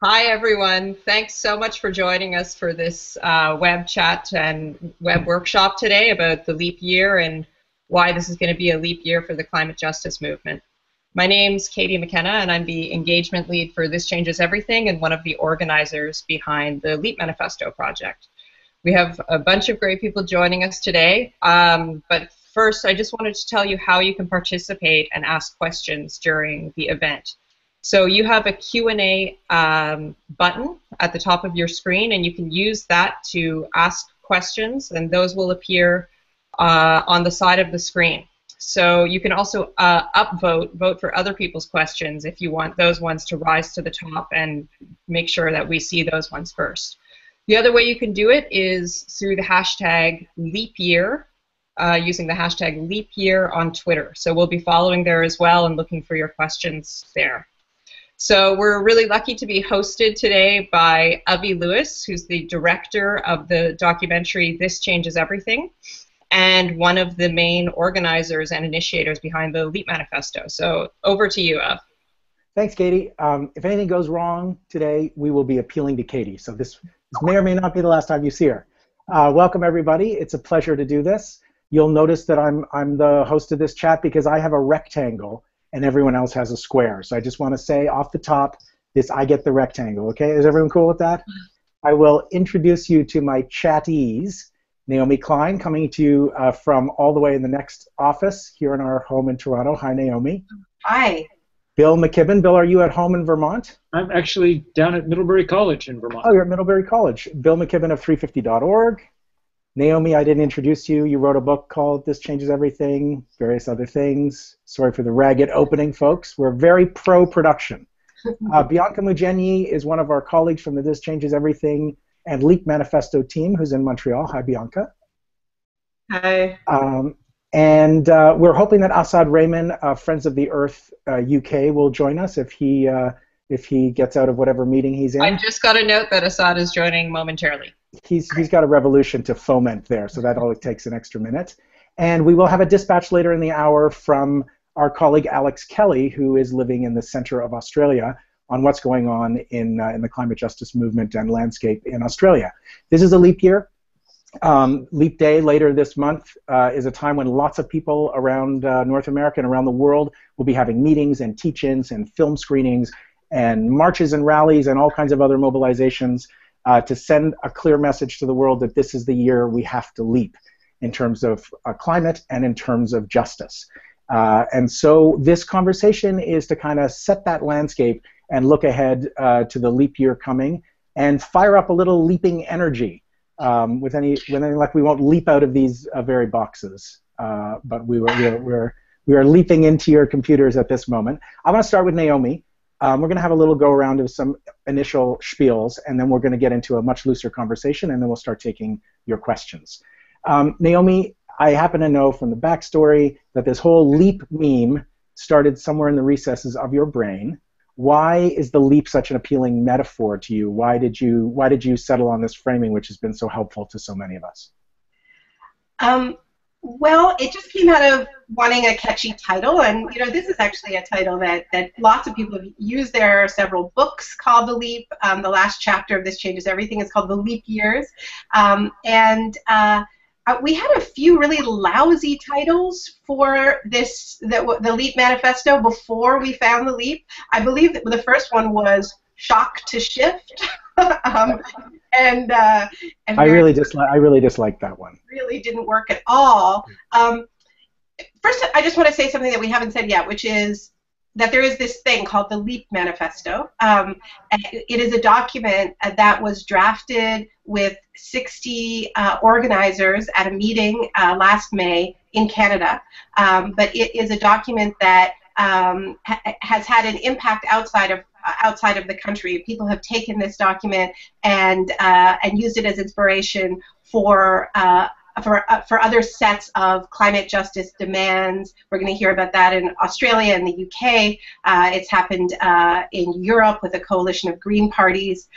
Hi, everyone. Thanks so much for joining us for this web chat and web workshop today about the leap year and why this is going to be a leap year for the climate justice movement. My name's Katie McKenna, and I'm the engagement lead for This Changes Everything and one of the organizers behind the Leap Manifesto project. We have a bunch of great people joining us today, but first I just wanted to tell you how you can participate and ask questions during the event. So you have a Q&A button at the top of your screen, and you can use that to ask questions, and those will appear on the side of the screen. So you can also vote for other people's questions if you want those ones to rise to the top and make sure that we see those ones first. The other way you can do it is through the hashtag Leap Year, using the hashtag Leap Year on Twitter. So we'll be following there as well and looking for your questions there. So we're really lucky to be hosted today by Avi Lewis, who's the director of the documentary This Changes Everything, and one of the main organizers and initiators behind the Leap Manifesto. So over to you, Av. Thanks, Katie. If anything goes wrong today, we will be appealing to Katie. So this may or may not be the last time you see her. Welcome, everybody. It's a pleasure to do this. You'll notice that I'm the host of this chat because I have a rectangle and everyone else has a square. So I just want to say off the top, I get the rectangle, okay? Is everyone cool with that? I will introduce you to my chattees. Naomi Klein, coming to you from all the way in the next office here in our home in Toronto. Hi, Naomi. Hi. Bill McKibben. Bill, are you at home in Vermont? I'm actually down at Middlebury College in Vermont. Oh, you're at Middlebury College. Bill McKibben of 350.org. Naomi, I didn't introduce you. You wrote a book called This Changes Everything, various other things. Sorry for the ragged opening, folks. We're very pro-production. Bianca Mugenyi is one of our colleagues from the This Changes Everything and Leap Manifesto team, who's in Montreal. Hi, Bianca. Hi. And we're hoping that Asad Raymond, Friends of the Earth UK, will join us if he gets out of whatever meeting he's in. I just got a note that Asad is joining momentarily. He's got a revolution to foment there, so that only takes an extra minute. And we will have a dispatch later in the hour from our colleague Alex Kelly, who is living in the center of Australia, on what's going on in the climate justice movement and landscape in Australia. This is a leap year. Leap Day later this month is a time when lots of people around North America and around the world will be having meetings and teach-ins and film screenings and marches and rallies and all kinds of other mobilizations to send a clear message to the world that this is the year we have to leap in terms of climate and in terms of justice. And so this conversation is to kind of set that landscape and look ahead to the leap year coming, and fire up a little leaping energy. With any luck, we won't leap out of these very boxes, but we are leaping into your computers at this moment. I want to start with Naomi. We're going to have a little go around of some initial spiels, and then we're going to get into a much looser conversation, and then we'll start taking your questions. Naomi, I happen to know from the backstory that this whole leap meme started somewhere in the recesses of your brain. Why is the leap such an appealing metaphor to you? Why did you settle on this framing, which has been so helpful to so many of us? Well, it just came out of wanting a catchy title, and you know, this is actually a title that lots of people have used. There are several books called The Leap. The last chapter of This Changes Everything is called The Leap Years, we had a few really lousy titles for this, the Leap Manifesto, before we found the Leap. I believe that the first one was "Shock to Shift," and I really disliked that one. Really didn't work at all. First, I just want to say something that we haven't said yet, which is that there is this thing called the Leap Manifesto. It is a document that was drafted with 60 organizers at a meeting last May in Canada. But it is a document that has had an impact outside of the country. People have taken this document and used it as inspiration for other sets of climate justice demands. We're going to hear about that in Australia and the UK. It's happened in Europe with a coalition of green parties.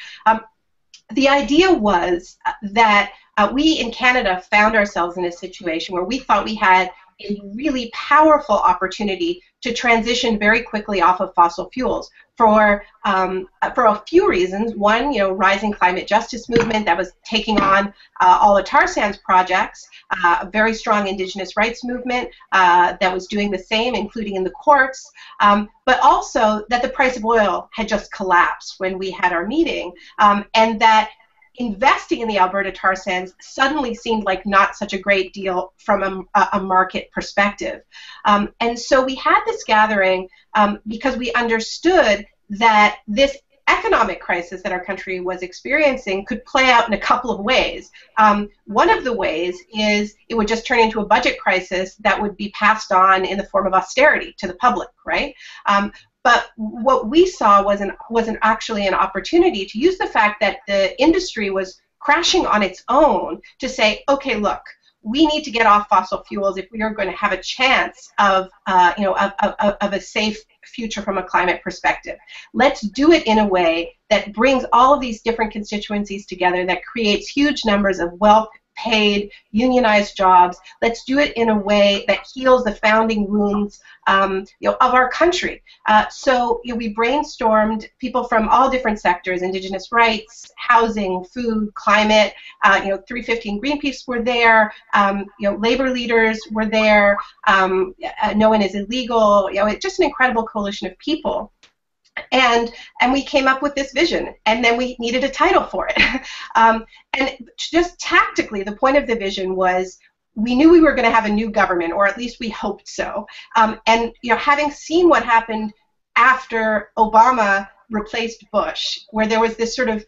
The idea was that we in Canada found ourselves in a situation where we thought we had a really powerful opportunity to transition very quickly off of fossil fuels for a few reasons. One, you know, rising climate justice movement that was taking on all the tar sands projects, a very strong indigenous rights movement that was doing the same, including in the courts, but also that the price of oil had just collapsed when we had our meeting, and that investing in the Alberta tar sands suddenly seemed like not such a great deal from a market perspective. And so we had this gathering because we understood that this economic crisis that our country was experiencing could play out in a couple of ways. One of the ways is it would just turn into a budget crisis that would be passed on in the form of austerity to the public, right? But what we saw was actually an opportunity to use the fact that the industry was crashing on its own to say, okay, look, we need to get off fossil fuels if we are going to have a chance of a safe future from a climate perspective. Let's do it in a way that brings all of these different constituencies together, that creates huge numbers of well-paid, unionized jobs. Let's do it in a way that heals the founding wounds of our country. So we brainstormed people from all different sectors: indigenous rights, housing, food, climate. 350 and Greenpeace were there. Labor leaders were there. No one is illegal. It's just an incredible coalition of people. And we came up with this vision, and then we needed a title for it. And just tactically, the point of the vision was we knew we were going to have a new government, or at least we hoped so. And having seen what happened after Obama replaced Bush, where there was this sort of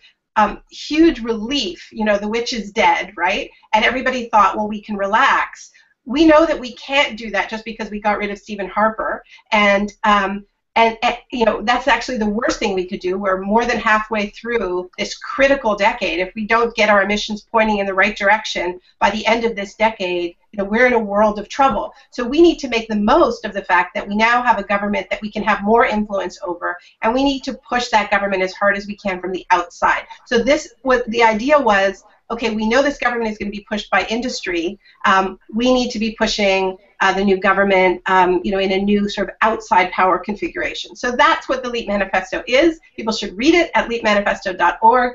huge relief, the witch is dead, right? And everybody thought, well, we can relax. We know that we can't do that just because we got rid of Stephen Harper, and that's actually the worst thing we could do. We're more than halfway through this critical decade. If we don't get our emissions pointing in the right direction by the end of this decade, we're in a world of trouble. So we need to make the most of the fact that we now have a government that we can have more influence over, and we need to push that government as hard as we can from the outside. So this was the idea was, okay, we know this government is going to be pushed by industry. We need to be pushing the new government, in a new sort of outside power configuration. So that's what the Leap Manifesto is. People should read it at leapmanifesto.org.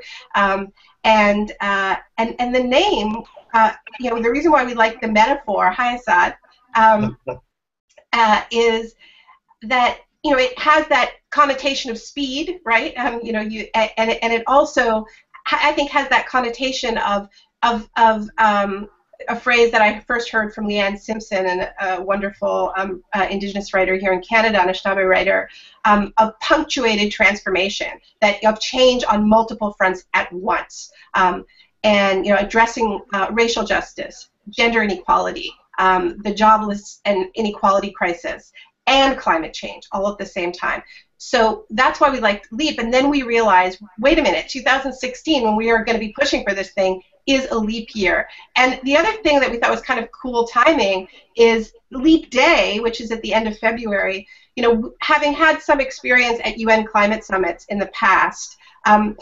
And the name, the reason why we like the metaphor, hi Asad, is that it has that connotation of speed, right? And it also, I think, has that connotation of a phrase that I first heard from Leanne Simpson, a wonderful Indigenous writer here in Canada, Anishinaabe writer, of punctuated transformation, that of change on multiple fronts at once, and addressing racial justice, gender inequality, the jobless and inequality crisis, and climate change all at the same time. So that's why we liked LEAP, and then we realized, wait a minute, 2016, when we are going to be pushing for this thing, is a leap year. And the other thing that we thought was kind of cool timing is Leap Day, which is at the end of February. Having had some experience at UN climate summits in the past, I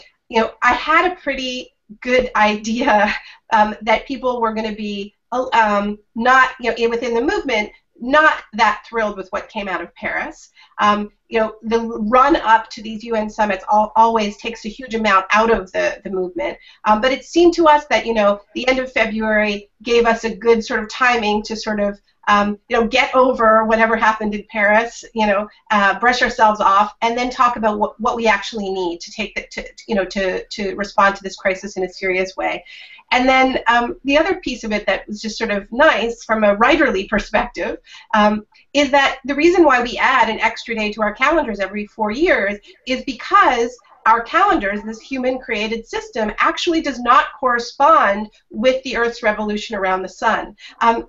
had a pretty good idea that people were going to be not, within the movement, not that thrilled with what came out of Paris. The run-up to these UN summits always takes a huge amount out of the movement. But it seemed to us that, the end of February gave us a good sort of timing to sort of, get over whatever happened in Paris, brush ourselves off, and then talk about what we actually need to take to respond to this crisis in a serious way. And then the other piece of it that was just sort of nice from a writerly perspective is that the reason why we add an extra day to our calendars every 4 years is because our calendars, this human-created system, actually does not correspond with the Earth's revolution around the sun.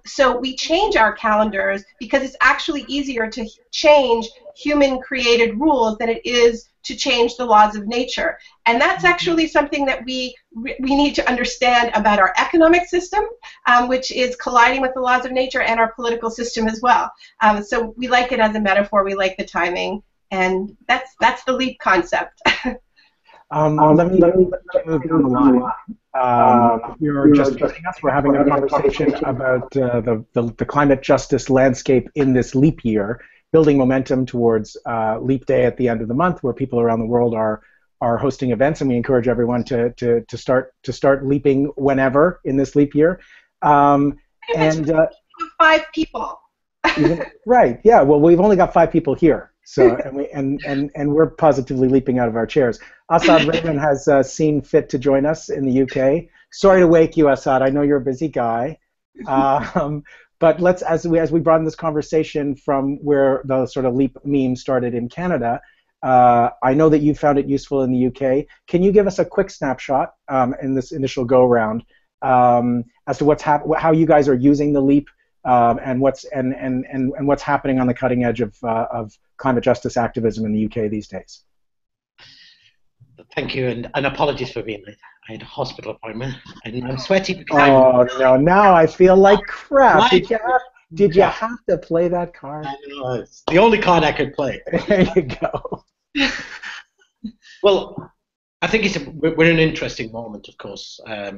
So we change our calendars because it's actually easier to change human-created rules than it is to change the laws of nature. And that's actually something that we need to understand about our economic system, which is colliding with the laws of nature, and our political system as well. So we like it as a metaphor. We like the timing. And that's the LEAP concept. Let me move down the line. You're just joining us. We're having a conversation about the climate justice landscape in this leap year, building momentum towards Leap Day at the end of the month, where people around the world are hosting events, and we encourage everyone to start leaping whenever in this leap year. And 5 people. Right. Yeah. Well, we've only got 5 people here. So and we're positively leaping out of our chairs. Asad Raymond has seen fit to join us in the UK. Sorry to wake you, Asad. I know you're a busy guy, but let's as we broaden this conversation from where the sort of leap meme started in Canada. I know that you found it useful in the UK. Can you give us a quick snapshot in this initial go round as to what's how you guys are using the leap? And what's and what's happening on the cutting edge of climate justice activism in the UK these days? Thank you, and apologies for being late. I had a hospital appointment, and I'm sweating. Oh no! Now I feel like crap. Why? Did you have to play that card? I know, it's the only card I could play. There you go. Well, I think we're in an interesting moment, of course. I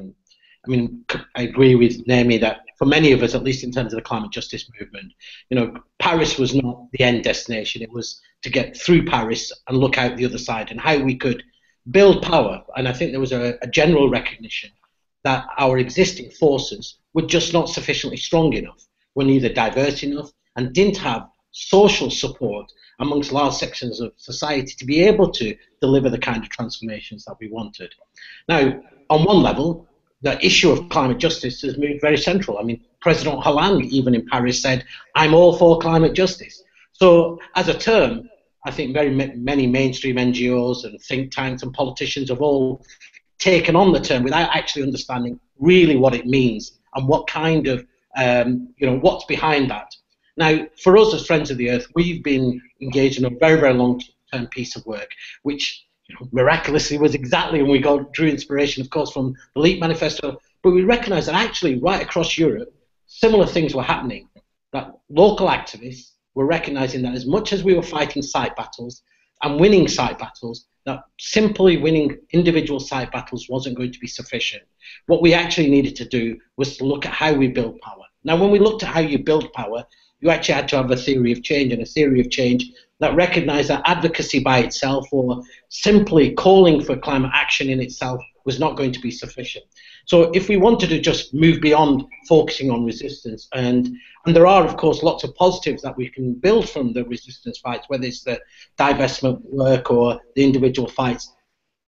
mean, I agree with Naomi that for many of us, at least in terms of the climate justice movement, you know, Paris was not the end destination. It was to get through Paris and look out the other side and how we could build power. And I think there was a general recognition that our existing forces were just not sufficiently strong enough, were neither diverse enough, and didn't have social support amongst large sections of society to be able to deliver the kind of transformations that we wanted. Now, on one level, the issue of climate justice has moved very central. I mean, President Hollande, even in Paris, said, "I'm all for climate justice." So as a term, I think very many mainstream NGOs and think tanks and politicians have all taken on the term without actually understanding really what it means and what kind of, you know, what's behind that. Now, for us as Friends of the Earth, we've been engaged in a very, very long-term piece of work, which miraculously was exactly when we drew inspiration, of course, from the Leap Manifesto, but we recognised that actually right across Europe, similar things were happening, that local activists were recognising that as much as we were fighting site battles and winning site battles, that simply winning individual site battles wasn't going to be sufficient. What we actually needed to do was to look at how we build power. Now, when we looked at how you build power, you actually had to have a theory of change, and a theory of change that recognised that advocacy by itself or simply calling for climate action in itself was not going to be sufficient. So if we wanted to just move beyond focusing on resistance, and there are, of course, lots of positives that we can build from the resistance fights, whether it's the divestment work or the individual fights,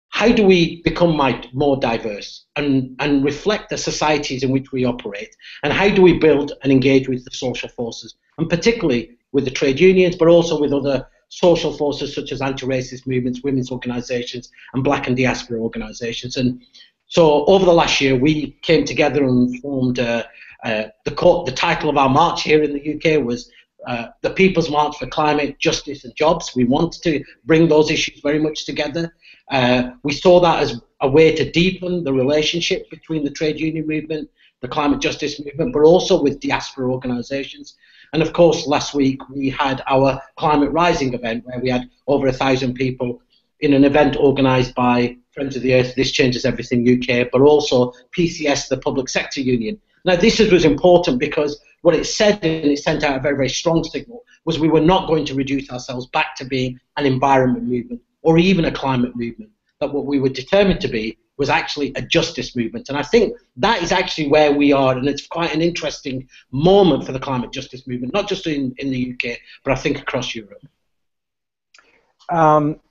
how do we become more diverse and reflect the societies in which we operate? And how do we build and engage with the social forces, and particularly with the trade unions, but also with other social forces such as anti-racist movements, women's organisations, and black and diaspora organisations? And so over the last year, we came together and formed the title of our march here in the UK was the People's March for Climate, Justice and Jobs. We wanted to bring those issues very much together. We saw that as a way to deepen the relationship between the trade union movement, the climate justice movement, but also with diaspora organisations. And of course, last week we had our Climate Rising event where we had over 1,000 people in an event organised by Friends of the Earth, This Changes Everything UK, but also PCS, the Public Sector Union. Now, this was important because what it said, and it sent out a very, very strong signal, was we were not going to reduce ourselves back to being an environment movement or even a climate movement, that what we were determined to be was actually a justice movement. And I think that is actually where we are, and it's quite an interesting moment for the climate justice movement, not just in the UK, but I think across Europe.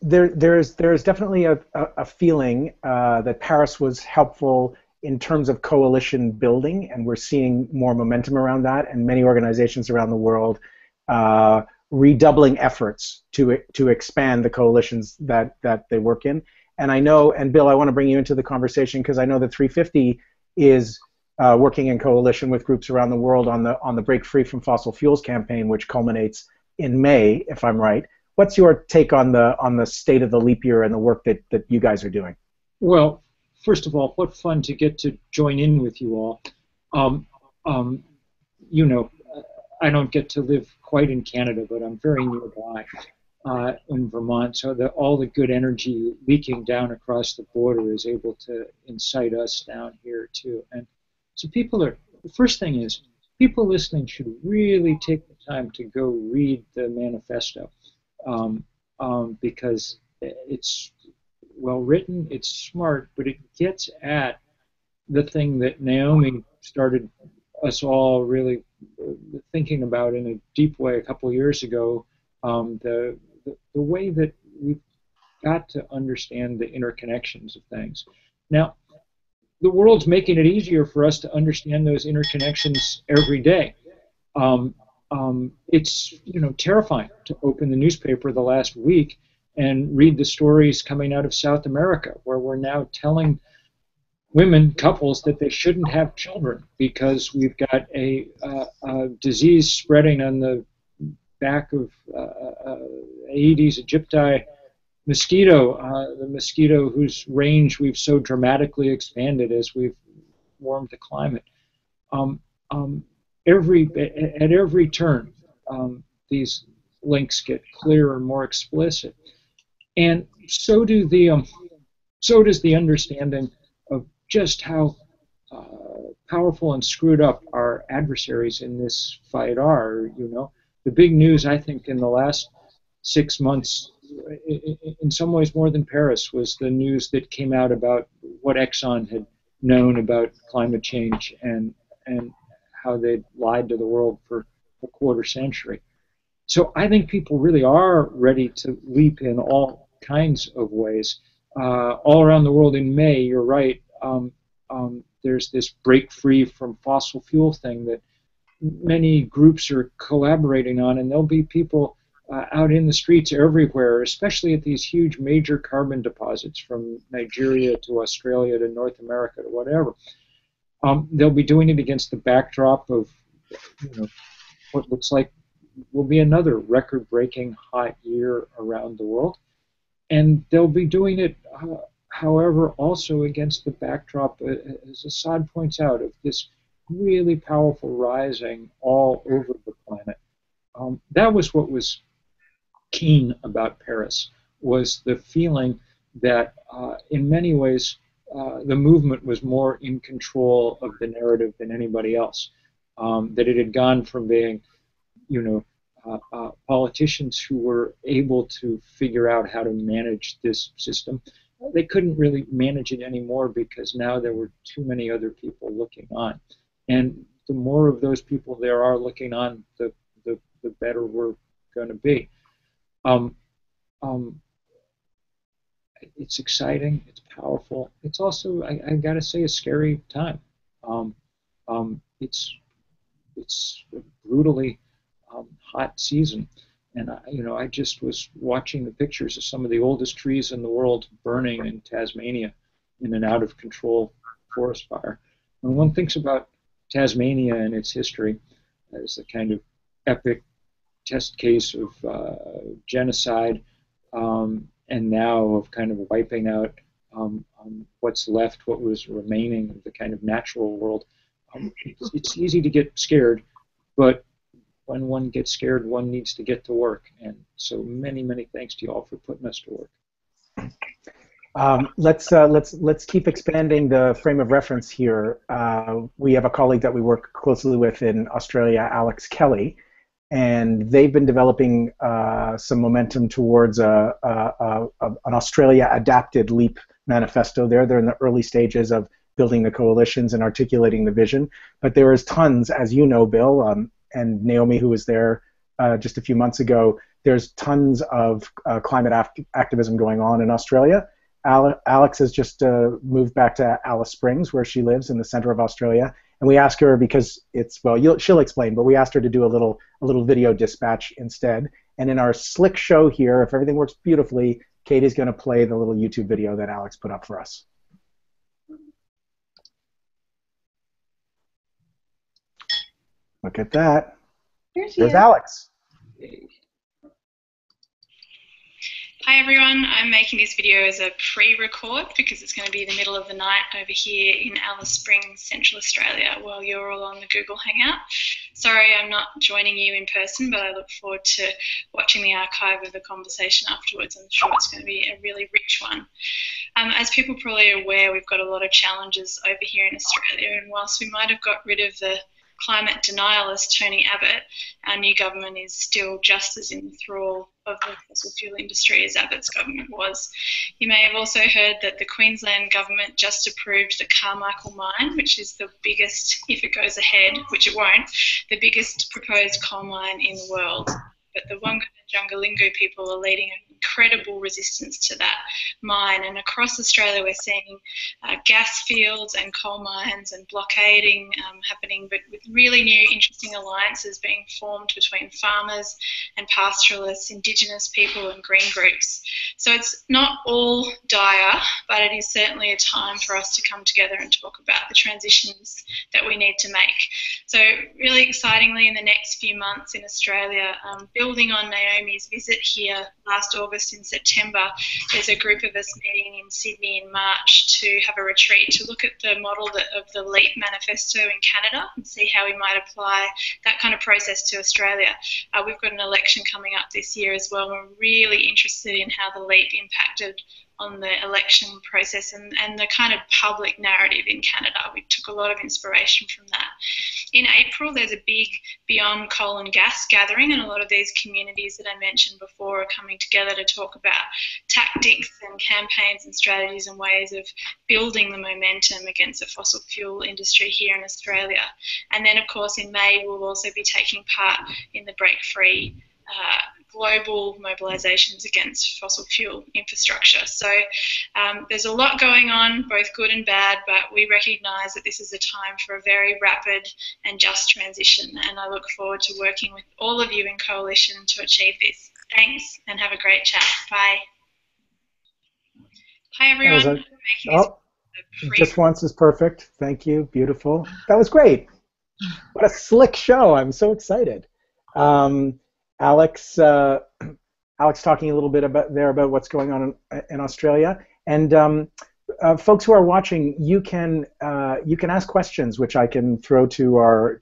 There is definitely a feeling that Paris was helpful in terms of coalition building, and we're seeing more momentum around that, and many organizations around the world redoubling efforts to expand the coalitions that they work in. And I know, and Bill, I want to bring you into the conversation because I know that 350 is working in coalition with groups around the world on the Break Free from Fossil Fuels campaign, which culminates in May, if I'm right. What's your take on the state of the leap year and the work that you guys are doing? Well, first of all, what fun to get to join in with you all. You know, I don't get to live quite in Canada, but I'm very nearby. in Vermont, so that all the good energy leaking down across the border is able to incite us down here too. And so people are, the first thing is, people listening should really take the time to go read the manifesto, because it's well written, it's smart, but it gets at the thing that Naomi started us all really thinking about in a deep way a couple years ago, the way that we've got to understand the interconnections of things. Now, the world's making it easier for us to understand those interconnections every day. It's, you know, terrifying to open the newspaper the last week and read the stories coming out of South America, where we're now telling women, couples, that they shouldn't have children because we've got a disease spreading on the back of Aedes aegypti mosquito, the mosquito whose range we've so dramatically expanded as we've warmed the climate. At every turn, these links get clearer and more explicit, and so do the so does the understanding of just how powerful and screwed up our adversaries in this fight are. You know, the big news, I think, in the last 6 months, in some ways more than Paris, was the news that came out about what Exxon had known about climate change and how they'd lied to the world for a quarter century. So I think people really are ready to leap in all kinds of ways. All around the world in May, you're right, there's this break free from fossil fuel thing that many groups are collaborating on, and there'll be people out in the streets everywhere, especially at these huge major carbon deposits from Nigeria to Australia to North America to whatever. They'll be doing it against the backdrop of, you know, what looks like will be another record-breaking hot year around the world. And they'll be doing it, however, also against the backdrop, as Asad points out, of this really powerful rising all over the planet. That was what was keen about Paris, was the feeling that in many ways the movement was more in control of the narrative than anybody else, that it had gone from being, you know, politicians who were able to figure out how to manage this system. They couldn't really manage it anymore because now there were too many other people looking on. And the more of those people there are looking on, the better we're going to be. It's exciting. It's powerful. It's also, I've got to say, a scary time. It's brutally hot season, and you know, I just was watching the pictures of some of the oldest trees in the world burning in Tasmania in an out-of-control forest fire. When one thinks about Tasmania and its history as the kind of epic test case of genocide, and now of kind of wiping out what's left, what was remaining of the kind of natural world, it's easy to get scared, but when one gets scared, one needs to get to work. And so many, many thanks to you all for putting us to work. Let's keep expanding the frame of reference here. We have a colleague that we work closely with in Australia, Alex Kelly, and they've been developing some momentum towards an Australia-adapted LEAP manifesto. They're in the early stages of building the coalitions and articulating the vision. But there is tons, as you know, Bill, and Naomi, who was there just a few months ago, there's tons of climate activism going on in Australia. Alex has just moved back to Alice Springs, where she lives, in the center of Australia. And we asked her, because it's, well, she'll explain, but we asked her to do a little video dispatch instead. And in our slick show here, if everything works beautifully, Katie's going to play the little YouTube video that Alex put up for us. Look at that. There's Alex. Hi everyone, I'm making this video as a pre-record because it's going to be the middle of the night over here in Alice Springs, Central Australia, while you're all on the Google Hangout. Sorry I'm not joining you in person, but I look forward to watching the archive of the conversation afterwards. I'm sure it's going to be a really rich one. As people are probably aware, we've got a lot of challenges over here in Australia, and whilst we might have got rid of the climate denialist Tony Abbott, our new government is still just as in thrall of the fossil fuel industry as Abbott's government was. You may have also heard that the Queensland government just approved the Carmichael mine, which is the biggest, if it goes ahead, which it won't, the biggest proposed coal mine in the world. But the Wangan and Jungalingu people are leading an incredible resistance to that mine, and across Australia we're seeing gas fields and coal mines and blockading happening, but with really new interesting alliances being formed between farmers and pastoralists, Indigenous people and green groups. So it's not all dire, but it is certainly a time for us to come together and talk about the transitions that we need to make. So really excitingly, in the next few months in Australia, building on Naomi's visit here last August and September, there's a group of us meeting in Sydney in March to have a retreat to look at the model of the Leap Manifesto in Canada and see how we might apply that kind of process to Australia. We've got an election coming up this year as well. We're really interested in how the Leap impacted on the election process and the kind of public narrative in Canada. We took a lot of inspiration from that. In April, there's a big Beyond Coal and Gas gathering, and a lot of these communities that I mentioned before are coming together to talk about tactics and campaigns and strategies and ways of building the momentum against the fossil fuel industry here in Australia. And then, of course, in May, we'll also be taking part in the Break Free global mobilisations against fossil fuel infrastructure. So there's a lot going on, both good and bad, but we recognise that this is a time for a very rapid and just transition, and I look forward to working with all of you in coalition to achieve this. Thanks, and have a great chat. Bye. Hi everyone. Oh, just once is perfect. Thank you. Beautiful. That was great. What a slick show. I'm so excited. Alex talking a little bit about what's going on in Australia, and folks who are watching, you can ask questions, which I can throw to our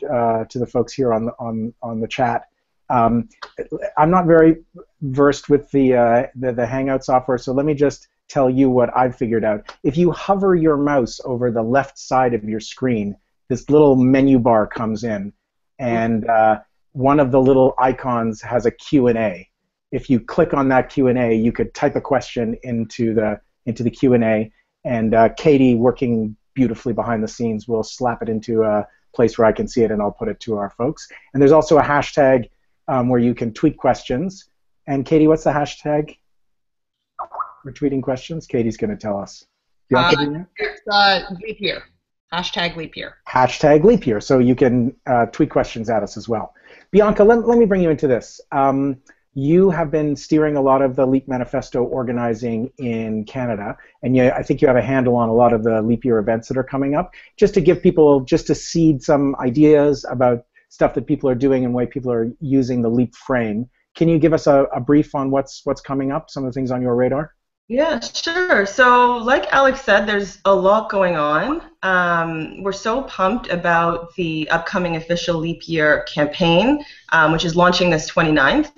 to the folks here on the chat. I'm not very versed with the Hangout software, so let me just tell you what I've figured out. If you hover your mouse over the left side of your screen, this little menu bar comes in, and one of the little icons has a Q&A. If you click on that Q&A, you could type a question into the Q&A, and Katie, working beautifully behind the scenes, will slap it into a place where I can see it, and I'll put it to our folks. And there's also a hashtag where you can tweet questions. And Katie, what's the hashtag for tweeting questions? Katie's going to tell us. It's Leap Year. Hashtag Leap Year. Hashtag Leap Year. So you can tweet questions at us as well. Bianca, let me bring you into this. You have been steering a lot of the Leap Manifesto organizing in Canada, and you, I think you have a handle on a lot of the Leap Year events that are coming up. Just to give people, just to seed some ideas about stuff that people are doing and way people are using the Leap frame, can you give us a brief on what's coming up, some of the things on your radar? Yeah, sure. So like Alex said, there's a lot going on. We're so pumped about the upcoming official Leap Year campaign, which is launching this 29th.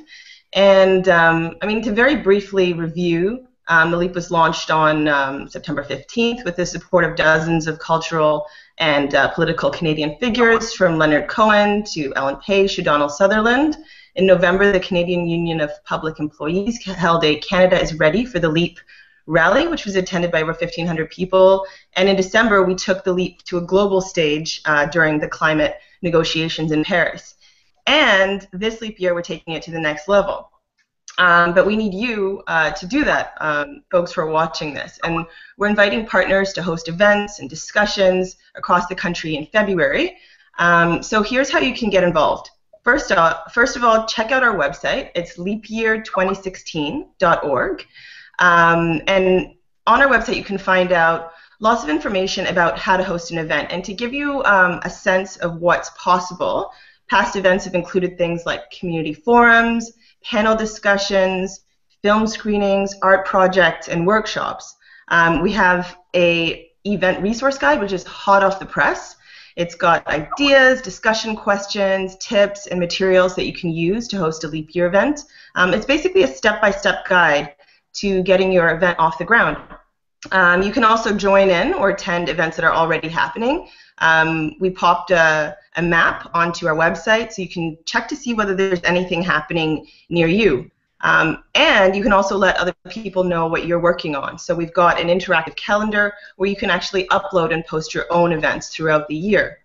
And I mean, to very briefly review, the Leap was launched on September 15th with the support of dozens of cultural and political Canadian figures, from Leonard Cohen to Ellen Page to Donald Sutherland. In November, the Canadian Union of Public Employees held a Canada is Ready for the Leap rally, which was attended by over 1,500 people. And in December, we took the Leap to a global stage during the climate negotiations in Paris. And this Leap Year, we're taking it to the next level. But we need you to do that, folks who are watching this. And we're inviting partners to host events and discussions across the country in February. So here's how you can get involved. First of all, check out our website. It's leapyear2016.org. And on our website, you can find out lots of information about how to host an event. And to give you a sense of what's possible, past events have included things like community forums, panel discussions, film screenings, art projects, and workshops. We have a event resource guide, which is hot off the press. It's got ideas, discussion questions, tips, and materials that you can use to host a Leap Year event. It's basically a step-by-step guide to getting your event off the ground. You can also join in or attend events that are already happening. We popped a map onto our website so you can check to see whether there's anything happening near you. And you can also let other people know what you're working on. So we've got an interactive calendar where you can actually upload and post your own events throughout the year.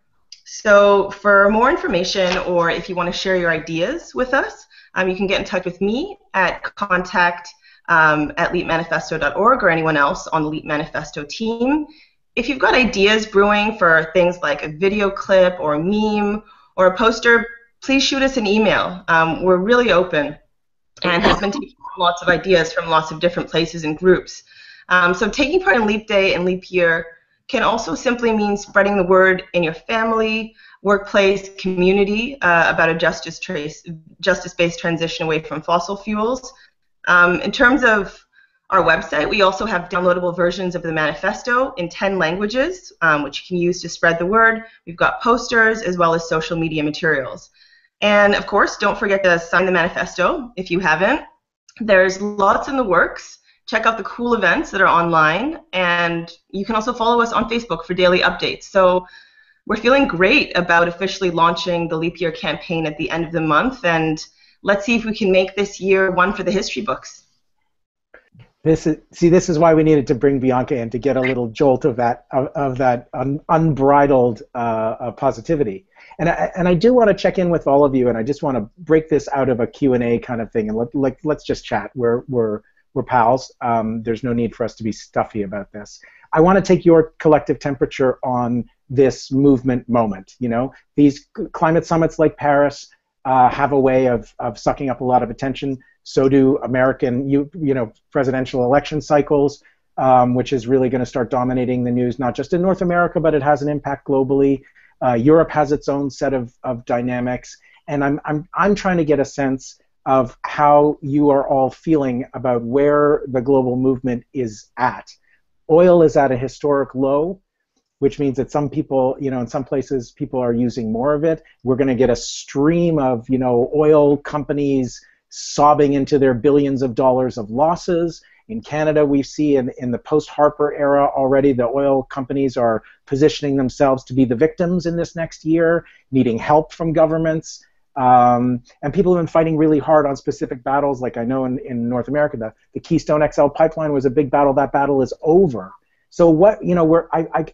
So for more information, or if you want to share your ideas with us, you can get in touch with me at contact@leapmanifesto.org or anyone else on the Leap Manifesto team. If you've got ideas brewing for things like a video clip or a meme or a poster, please shoot us an email. We're really open and has been taking lots of ideas from lots of different places and groups. So taking part in Leap Day and Leap Year can also simply mean spreading the word in your family, workplace, community about a justice-based transition away from fossil fuels. In terms of our website, we also have downloadable versions of the manifesto in 10 languages, which you can use to spread the word. We've got posters as well as social media materials. And, of course, don't forget to sign the manifesto if you haven't. There's lots in the works. Check out the cool events that are online. And you can also follow us on Facebook for daily updates. So we're feeling great about officially launching the Leap Year campaign at the end of the month. And let's see if we can make this year one for the history books. This is why we needed to bring Bianca in, to get a little jolt of that unbridled positivity. And I do want to check in with all of you, and I just want to break this out of a Q&A kind of thing, and let's just chat. We're pals. There's no need for us to be stuffy about this. I want to take your collective temperature on this movement moment. You know, these climate summits like Paris have a way of sucking up a lot of attention. So do American, you know, presidential election cycles, which is really going to start dominating the news, not just in North America, but it has an impact globally. Europe has its own set of dynamics, and I'm trying to get a sense of how you are all feeling about where the global movement is at. Oil is at a historic low, which means that some people, you know, in some places people are using more of it. We're going to get a stream of, you know, oil companies sobbing into their billions of dollars of losses. In Canada, we see in the post-Harper era already the oil companies are positioning themselves to be the victims in this next year, needing help from governments. And people have been fighting really hard on specific battles, like I know in North America, the Keystone XL pipeline was a big battle. That battle is over. So what, you know,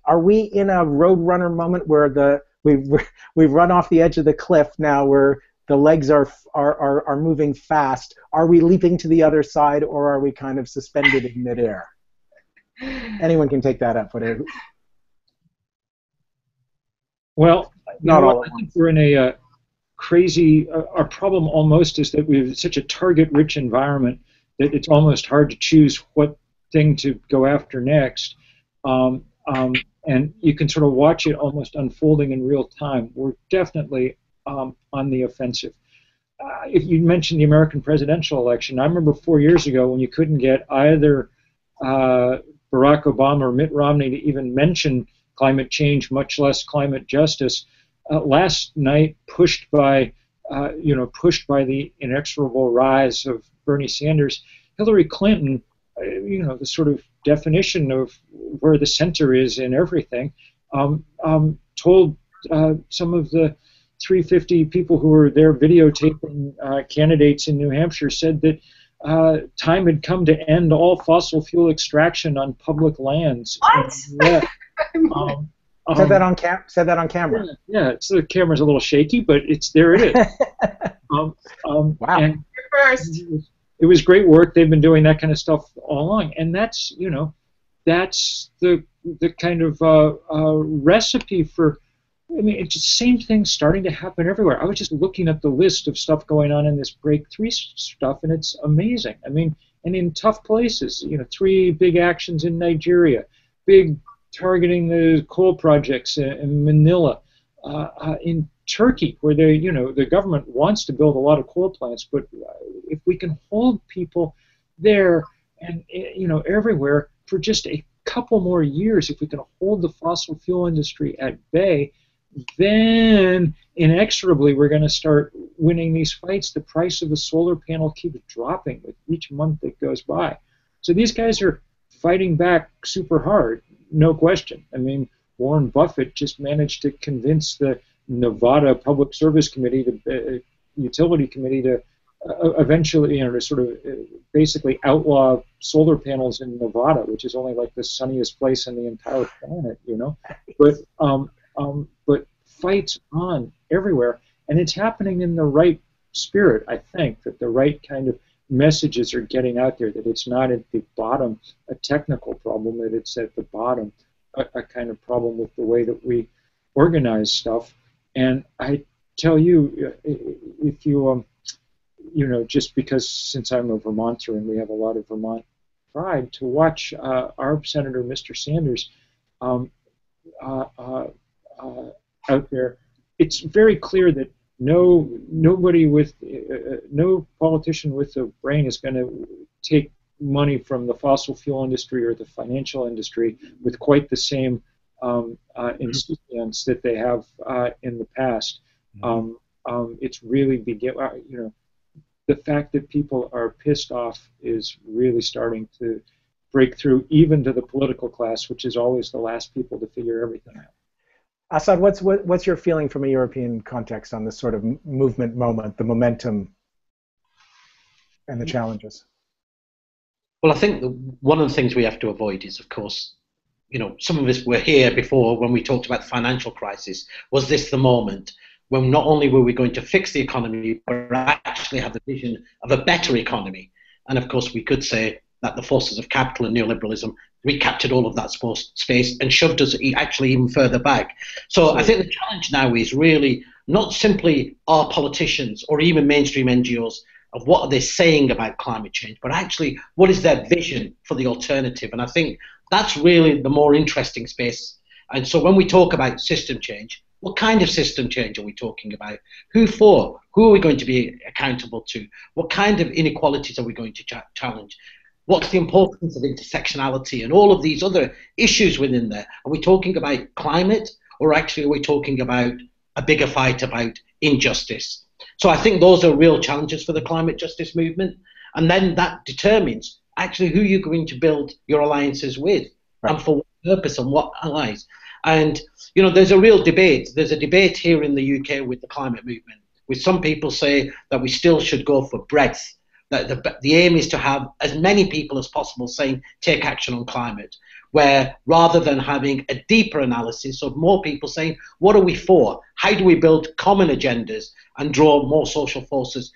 are we in a Roadrunner moment where we've run off the edge of the cliff now, where the legs are moving fast? Are we leaping to the other side, or are we kind of suspended in midair? Anyone can take that up, whatever. Well, not all at once. I think we're in a crazy. Our problem almost is that we're such a target-rich environment that it's almost hard to choose what thing to go after next. And you can sort of watch it almost unfolding in real time. We're definitely on the offensive. If you mentioned the American presidential election, I remember 4 years ago when you couldn't get either Barack Obama or Mitt Romney to even mention climate change, much less climate justice. Last night, pushed by the inexorable rise of Bernie Sanders, Hillary Clinton, you know, the sort of definition of where the center is in everything, told some of the 350 people who were there videotaping candidates in New Hampshire, said that time had come to end all fossil fuel extraction on public lands. What? Yeah. Said that on camera. Yeah, so the camera's a little shaky, but there it is. Wow. And it was great work. They've been doing that kind of stuff all along, and that's, you know, that's the kind of recipe for. I mean, it's the same thing starting to happen everywhere. I was just looking at the list of stuff going on in this Break 3 stuff, and it's amazing. I mean, and in tough places, you know, 3 big actions in Nigeria, big targeting the coal projects in Manila, in Turkey, where they, you know, the government wants to build a lot of coal plants, but if we can hold people there, and everywhere for just a couple more years. If we can hold the fossil fuel industry at bay, then inexorably we're going to start winning these fights. The price of a solar panel keeps dropping with each month that goes by. So these guys are fighting back super hard, no question. I mean, Warren Buffett just managed to convince the Nevada Public Service Committee, the Utility Committee, to eventually, to sort of basically outlaw solar panels in Nevada, which is only like the sunniest place on the entire planet, But fights on everywhere, and it's happening in the right spirit, I think, that the right kind of messages are getting out there, that it's not at the bottom a technical problem, that it's at the bottom a kind of problem with the way that we organize stuff. And I tell you, if you, just because since I'm a Vermonter and we have a lot of Vermont pride, to watch our Senator, Mr. Sanders, out there, it's very clear that no politician with a brain is going to take money from the fossil fuel industry or the financial industry with quite the same insistence that they have in the past. It's really the fact that people are pissed off is really starting to break through, even to the political class, which is always the last people to figure everything out. Asad, what's your feeling from a European context on this sort of movement moment, the momentum and the challenges? Well, I think one of the things we have to avoid is, of course, some of us were here before when we talked about the financial crisis. Was this the moment when not only were we going to fix the economy, but actually have the vision of a better economy? And of course, we could say that the forces of capital and neoliberalism recaptured all of that space and shoved us actually even further back. So I think the challenge now is really not simply our politicians or even mainstream NGOs of what are they saying about climate change, but actually what is their vision for the alternative. And I think that's really the more interesting space. And so when we talk about system change, what kind of system change are we talking about? Who for? Who are we going to be accountable to? What kind of inequalities are we going to challenge? What's the importance of intersectionality and all of these other issues within there? Are we talking about climate, or actually are we talking about a bigger fight about injustice? So I think those are real challenges for the climate justice movement. And then that determines actually who you're going to build your alliances with, right, and for what purpose and what allies. And, there's a real debate. There's a debate here in the UK with the climate movement, with some people say that we still should go for breadth, that the aim is to have as many people as possible saying take action on climate, where rather than having a deeper analysis of more people saying what are we for, how do we build common agendas and draw more social forces.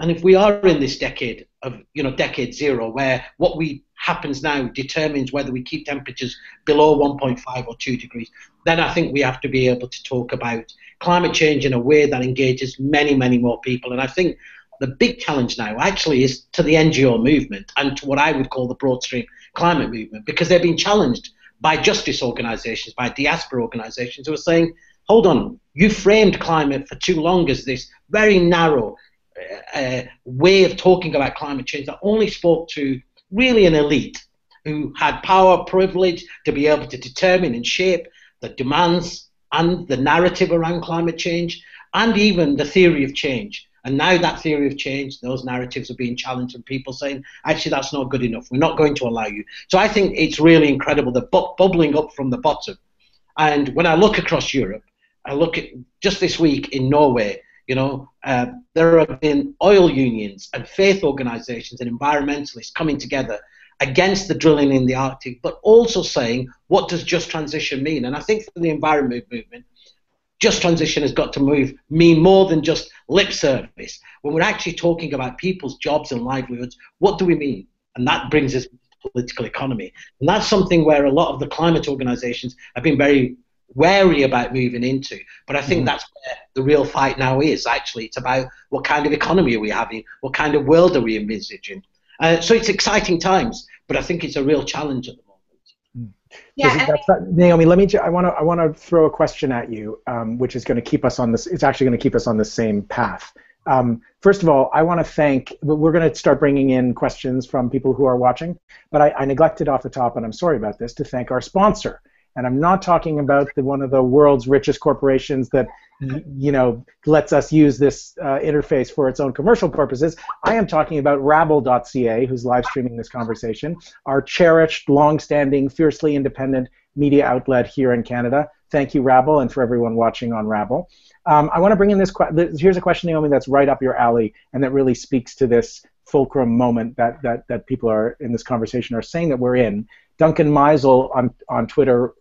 And if we are in this decade of decade zero, where what we happens now determines whether we keep temperatures below 1.5 or 2 degrees, then I think we have to be able to talk about climate change in a way that engages many, many more people. And I think the big challenge now actually is to the NGO movement and to what I would call the broadstream climate movement, because they've been challenged by justice organisations, by diaspora organisations who are saying, hold on, you framed climate for too long as this very narrow way of talking about climate change that only spoke to really an elite who had power, privilege to be able to determine and shape the demands and the narrative around climate change and even the theory of change. And now that theory of change, those narratives are being challenged and people saying, actually, that's not good enough. We're not going to allow you. So I think it's really incredible, the bubbling up from the bottom. And when I look across Europe, I look at just this week in Norway, there have been oil unions and faith organizations and environmentalists coming together against the drilling in the Arctic, but also saying, what does just transition mean? And I think for the environment movement, just transition has got to mean more than just lip service. When we're actually talking about people's jobs and livelihoods, what do we mean? And that brings us to political economy. And that's something where a lot of the climate organisations have been very wary about moving into. But I think that's where the real fight now is, actually. It's about what kind of economy are we having? What kind of world are we envisaging? So it's exciting times, but I think it's a real challenge at the moment. Yeah, Naomi, I want to throw a question at you, which is going to keep us on this. It's actually going to keep us on the same path. First of all, I want to thank, we're going to start bringing in questions from people who are watching, but I neglected off the top, and I'm sorry about this, to thank our sponsor. And I'm not talking about one of the world's richest corporations that, you know, lets us use this interface for its own commercial purposes. I am talking about Rabble.ca, who's live streaming this conversation, our cherished, long-standing, fiercely independent media outlet here in Canada. Thank you, Rabble, and for everyone watching on Rabble. I want to bring in this question. Here's a question, Naomi, that's right up your alley and that really speaks to this fulcrum moment that people are in this conversation are saying that we're in. Duncan Meisel on Twitter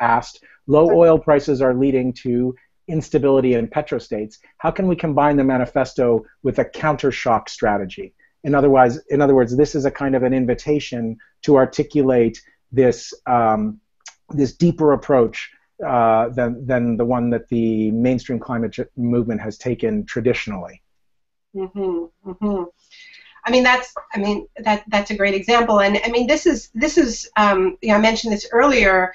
asked, low oil prices are leading to instability in petrostates. How can we combine the manifesto with a countershock strategy? In other words, this is a kind of an invitation to articulate this, this deeper approach than the one that the mainstream climate movement has taken traditionally. Mm-hmm, mm-hmm. I mean that's a great example, and I mean this is you know, I mentioned this earlier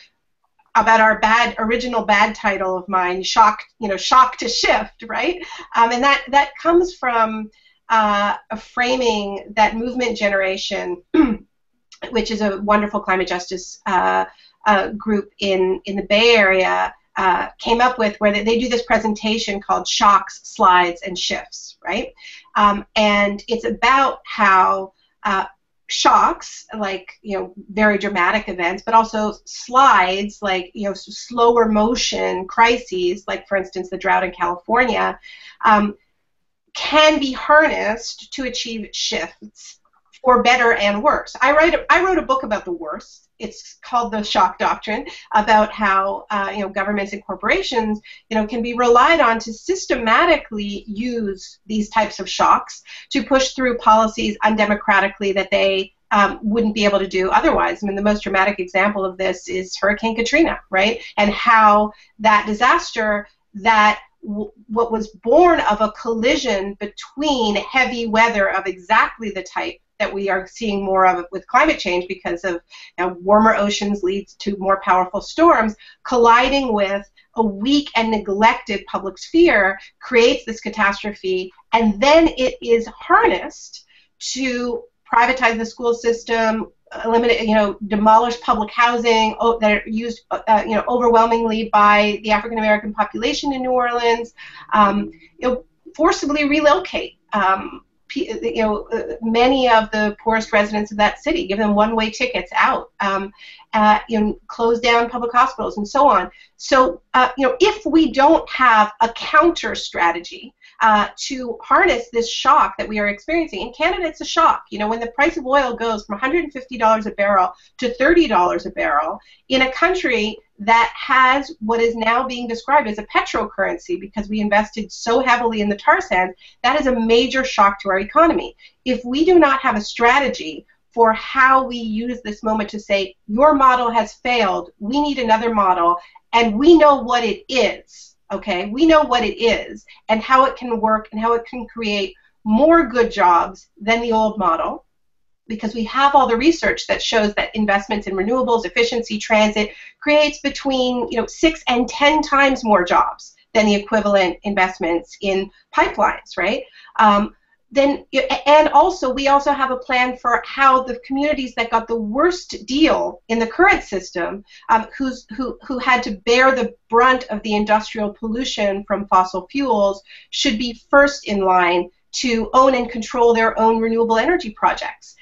about our original bad title of mine, shock to shift, right? And that comes from a framing that Movement Generation, which is a wonderful climate justice group in the Bay Area, came up with, where they do this presentation called Shocks, Slides, and Shifts, right? And it's about how shocks, like, you know, very dramatic events, but also slides, like, you know, slower motion crises, like, for instance, the drought in California, can be harnessed to achieve shifts for better and worse. I wrote a book about the worst. It's called The Shock Doctrine, about how you know, governments and corporations, you know, can be relied on to systematically use these types of shocks to push through policies undemocratically that they wouldn't be able to do otherwise. I mean, the most dramatic example of this is Hurricane Katrina, right? And how that disaster, that what was born of a collision between heavy weather of exactly the type that we are seeing more of with climate change, because of, you know, warmer oceans leads to more powerful storms, colliding with a weak and neglected public sphere creates this catastrophe, and then it is harnessed to privatize the school system, eliminate, you know, demolish public housing that are used, you know, overwhelmingly by the African American population in New Orleans, you know, forcibly relocate. You know, many of the poorest residents of that city, give them one-way tickets out, you know, close down public hospitals, and so on. So, you know, if we don't have a counter strategy to harness this shock that we are experiencing, in Canada it's a shock. You know, when the price of oil goes from $150 a barrel to $30 a barrel, in a country that has what is now being described as a petrocurrency, because we invested so heavily in the tar sands, that is a major shock to our economy. If we do not have a strategy for how we use this moment to say, your model has failed, we need another model, and we know what it is, okay? We know what it is and how it can work and how it can create more good jobs than the old model, because we have all the research that shows that investments in renewables, efficiency, transit creates between, you know, 6 and 10 times more jobs than the equivalent investments in pipelines, right? And also, we also have a plan for how the communities that got the worst deal in the current system, who had to bear the brunt of the industrial pollution from fossil fuels, should be first in line to own and control their own renewable energy projects.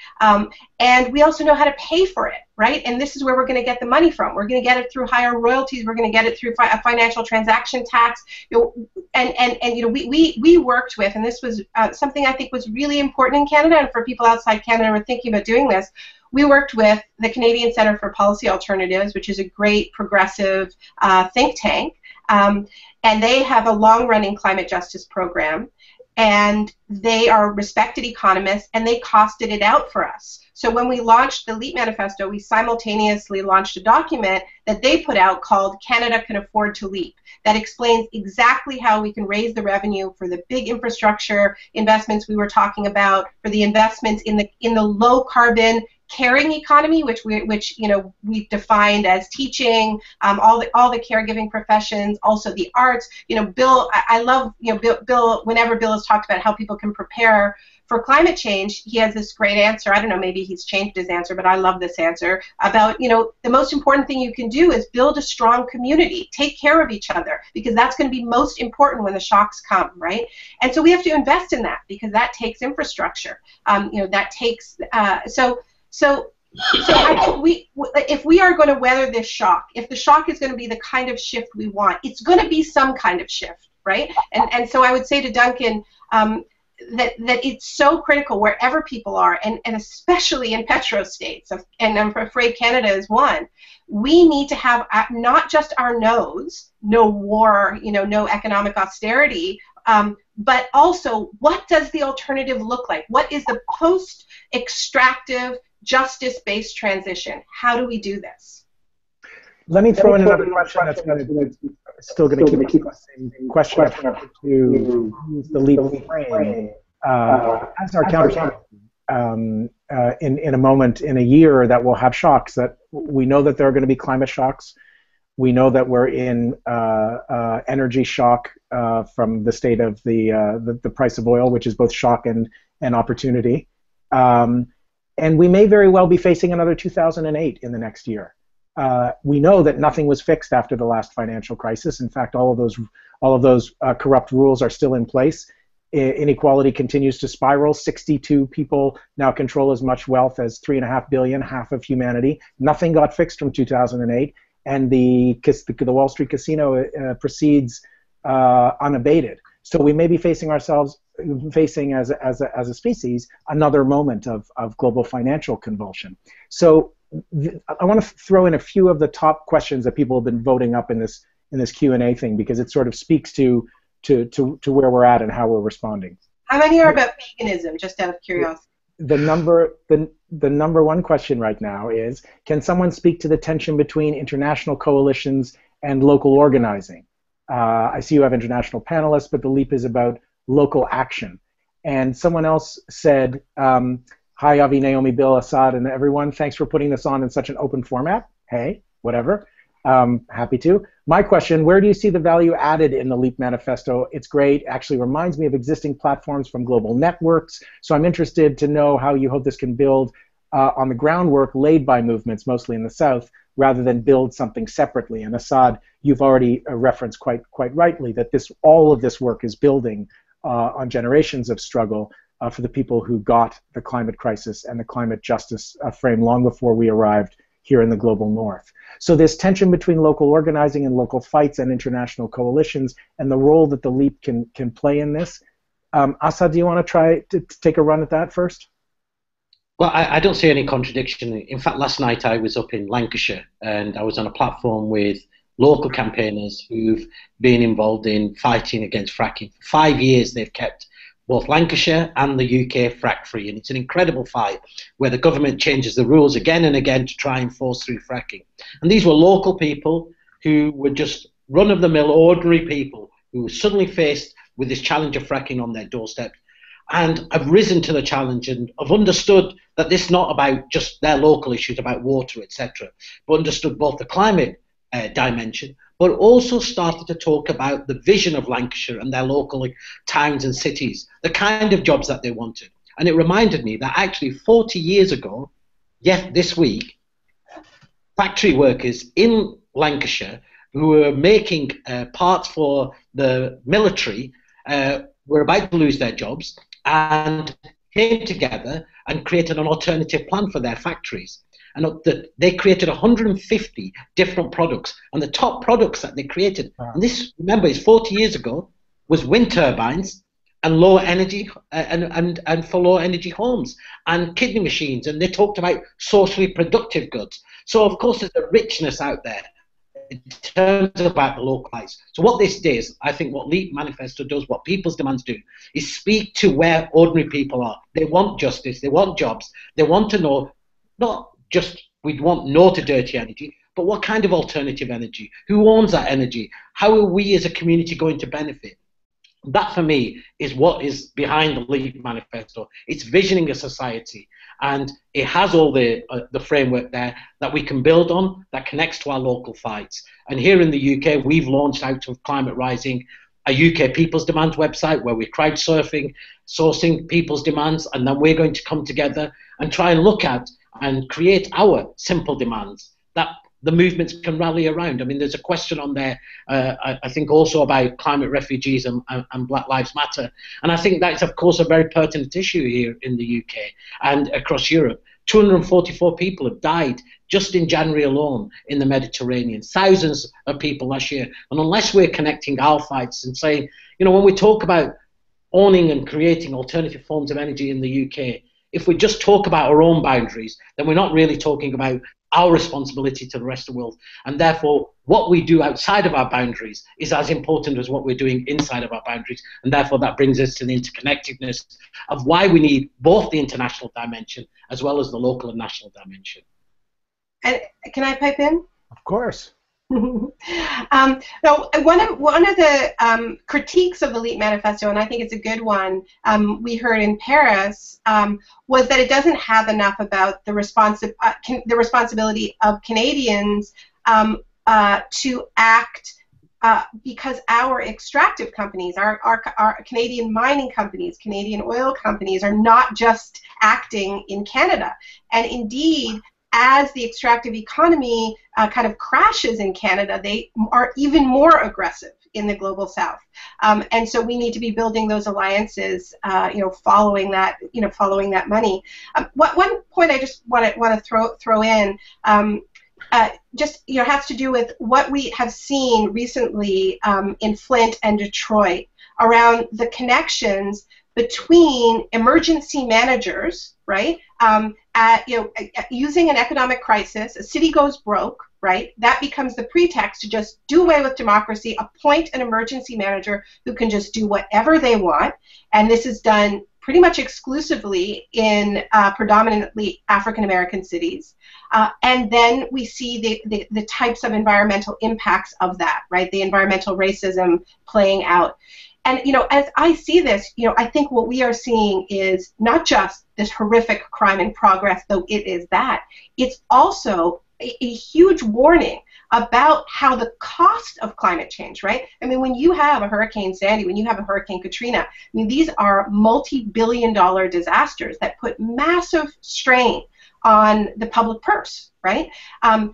And we also know how to pay for it, right? And this is where we're going to get the money from. We're going to get it through higher royalties. We're going to get it through a financial transaction tax. You know, and you know, we worked with, and this was something I think was really important in Canada, and for people outside Canada who are thinking about doing this, we worked with the Canadian Centre for Policy Alternatives, which is a great progressive think tank, and they have a long-running climate justice program. And they are respected economists, and they costed it out for us. So when we launched the Leap Manifesto, we simultaneously launched a document that they put out called Canada Can Afford to Leap, that explains exactly how we can raise the revenue for the big infrastructure investments we were talking about, for the investments in the low carbon caring economy, which we've defined as teaching, all the caregiving professions, also the arts. Bill, I love Bill. Whenever Bill has talked about how people can prepare for climate change, he has this great answer. I don't know, maybe he's changed his answer, but I love this answer about, the most important thing you can do is build a strong community, take care of each other, because that's going to be most important when the shocks come, right? And so we have to invest in that, because that takes infrastructure. That takes so I think if we are going to weather this shock, if the shock is going to be the kind of shift we want, it's going to be some kind of shift, right? And so I would say to Duncan, that it's so critical wherever people are, and especially in petro states, and I'm afraid Canada is one, we need to have not just our no's, no war, no economic austerity, but also what does the alternative look like? What is the post-extractive, justice-based transition? How do we do this? Let me throw in another question that's still going to keep us in the question to use the leap frame as our counterpart in a moment, in a year that will have shocks. That we know that there are going to be climate shocks. We know that we're in energy shock from the state of the price of oil, which is both shock and opportunity. And we may very well be facing another 2008 in the next year. We know that nothing was fixed after the last financial crisis. In fact, all of those corrupt rules are still in place. Inequality continues to spiral. 62 people now control as much wealth as 3.5 billion, half of humanity. Nothing got fixed from 2008, and the Wall Street casino proceeds unabated. So we may be facing as a species another moment of global financial convulsion. So I want to throw in a few of the top questions that people have been voting up in this Q&A thing, because it sort of speaks to where we're at and how we're responding. How many are about veganism, just out of curiosity? The number one question right now is, can someone speak to the tension between international coalitions and local organizing? I see you have international panelists, but the leap is about local action. And someone else said, hi, Avi, Naomi, Bill, Asad, and everyone. Thanks for putting this on in such an open format. Hey, whatever. Happy to. My question, where do you see the value added in the Leap Manifesto? It's great. Actually reminds me of existing platforms from global networks. So I'm interested to know how you hope this can build on the groundwork laid by movements, mostly in the South, rather than build something separately. And Asad, you've already referenced quite rightly that all of this work is building on generations of struggle for the people who got the climate crisis and the climate justice frame long before we arrived here in the global north. So this tension between local organizing and local fights and international coalitions and the role that the Leap can play in this. Asad, do you want to try to take a run at that first? Well, I don't see any contradiction. In fact, last night I was up in Lancashire and I was on a platform with local campaigners who've been involved in fighting against fracking. For 5 years they've kept both Lancashire and the UK frack-free, and it's an incredible fight where the government changes the rules again and again to try and force through fracking. And these were local people who were just run-of-the-mill, ordinary people who were suddenly faced with this challenge of fracking on their doorstep and have risen to the challenge and have understood that this is not about just their local issues, about water, etc., but understood both the climate dimension, but also started to talk about the vision of Lancashire and their local towns and cities, the kind of jobs that they wanted. And it reminded me that actually 40 years ago, yet this week, factory workers in Lancashire who were making parts for the military were about to lose their jobs and came together and created an alternative plan for their factories. And they created 150 different products. And the top products that they created, and this, remember, is 40 years ago, was wind turbines and low energy and for low energy homes and kidney machines. And they talked about socially productive goods. So, of course, there's a richness out there in terms of about the local lives. So what this does, I think what Leap Manifesto does, what people's demands do, is speak to where ordinary people are. They want justice. They want jobs. They want to know not just we'd want no to dirty energy, but what kind of alternative energy? Who owns that energy? How are we as a community going to benefit? That, for me, is what is behind the Leap Manifesto. It's visioning a society. And it has all the framework there that we can build on that connects to our local fights. And here in the UK, we've launched out of Climate Rising a UK People's Demand website where we're crowdsourcing people's demands, and then we're going to come together and try and look at and create our simple demands that the movements can rally around. I mean, there's a question on there, I think, also about climate refugees and Black Lives Matter. And I think that's, of course, a very pertinent issue here in the UK and across Europe. 244 people have died just in January alone in the Mediterranean. Thousands of people last year. And unless we're connecting our fights and saying, you know, when we talk about owning and creating alternative forms of energy in the UK, if we just talk about our own boundaries, then we're not really talking about our responsibility to the rest of the world. And therefore, what we do outside of our boundaries is as important as what we're doing inside of our boundaries. And therefore, that brings us to the interconnectedness of why we need both the international dimension as well as the local and national dimension. And can I pipe in? Of course. Now, one of the critiques of the Leap Manifesto, and I think it's a good one, we heard in Paris, was that it doesn't have enough about the responsibility of Canadians to act because our extractive companies, our Canadian mining companies, Canadian oil companies, are not just acting in Canada. And indeed, as the extractive economy kind of crashes in Canada, they are even more aggressive in the global south, and so we need to be building those alliances, you know, following that money. One point I just want to throw in, just, you know, has to do with what we have seen recently in Flint and Detroit around the connections between emergency managers, right? You know, using an economic crisis, a city goes broke, right? That becomes the pretext to just do away with democracy, appoint an emergency manager who can just do whatever they want, and this is done pretty much exclusively in predominantly African-American cities. And then we see the types of environmental impacts of that, right? The environmental racism playing out. And, you know, as I see this, you know, I think what we are seeing is not just this horrific crime in progress, though it is that. It's also a huge warning about how the cost of climate change, right? I mean, when you have a Hurricane Sandy, when you have a Hurricane Katrina, I mean, these are multi-billion-dollar disasters that put massive strain on the public purse, right? And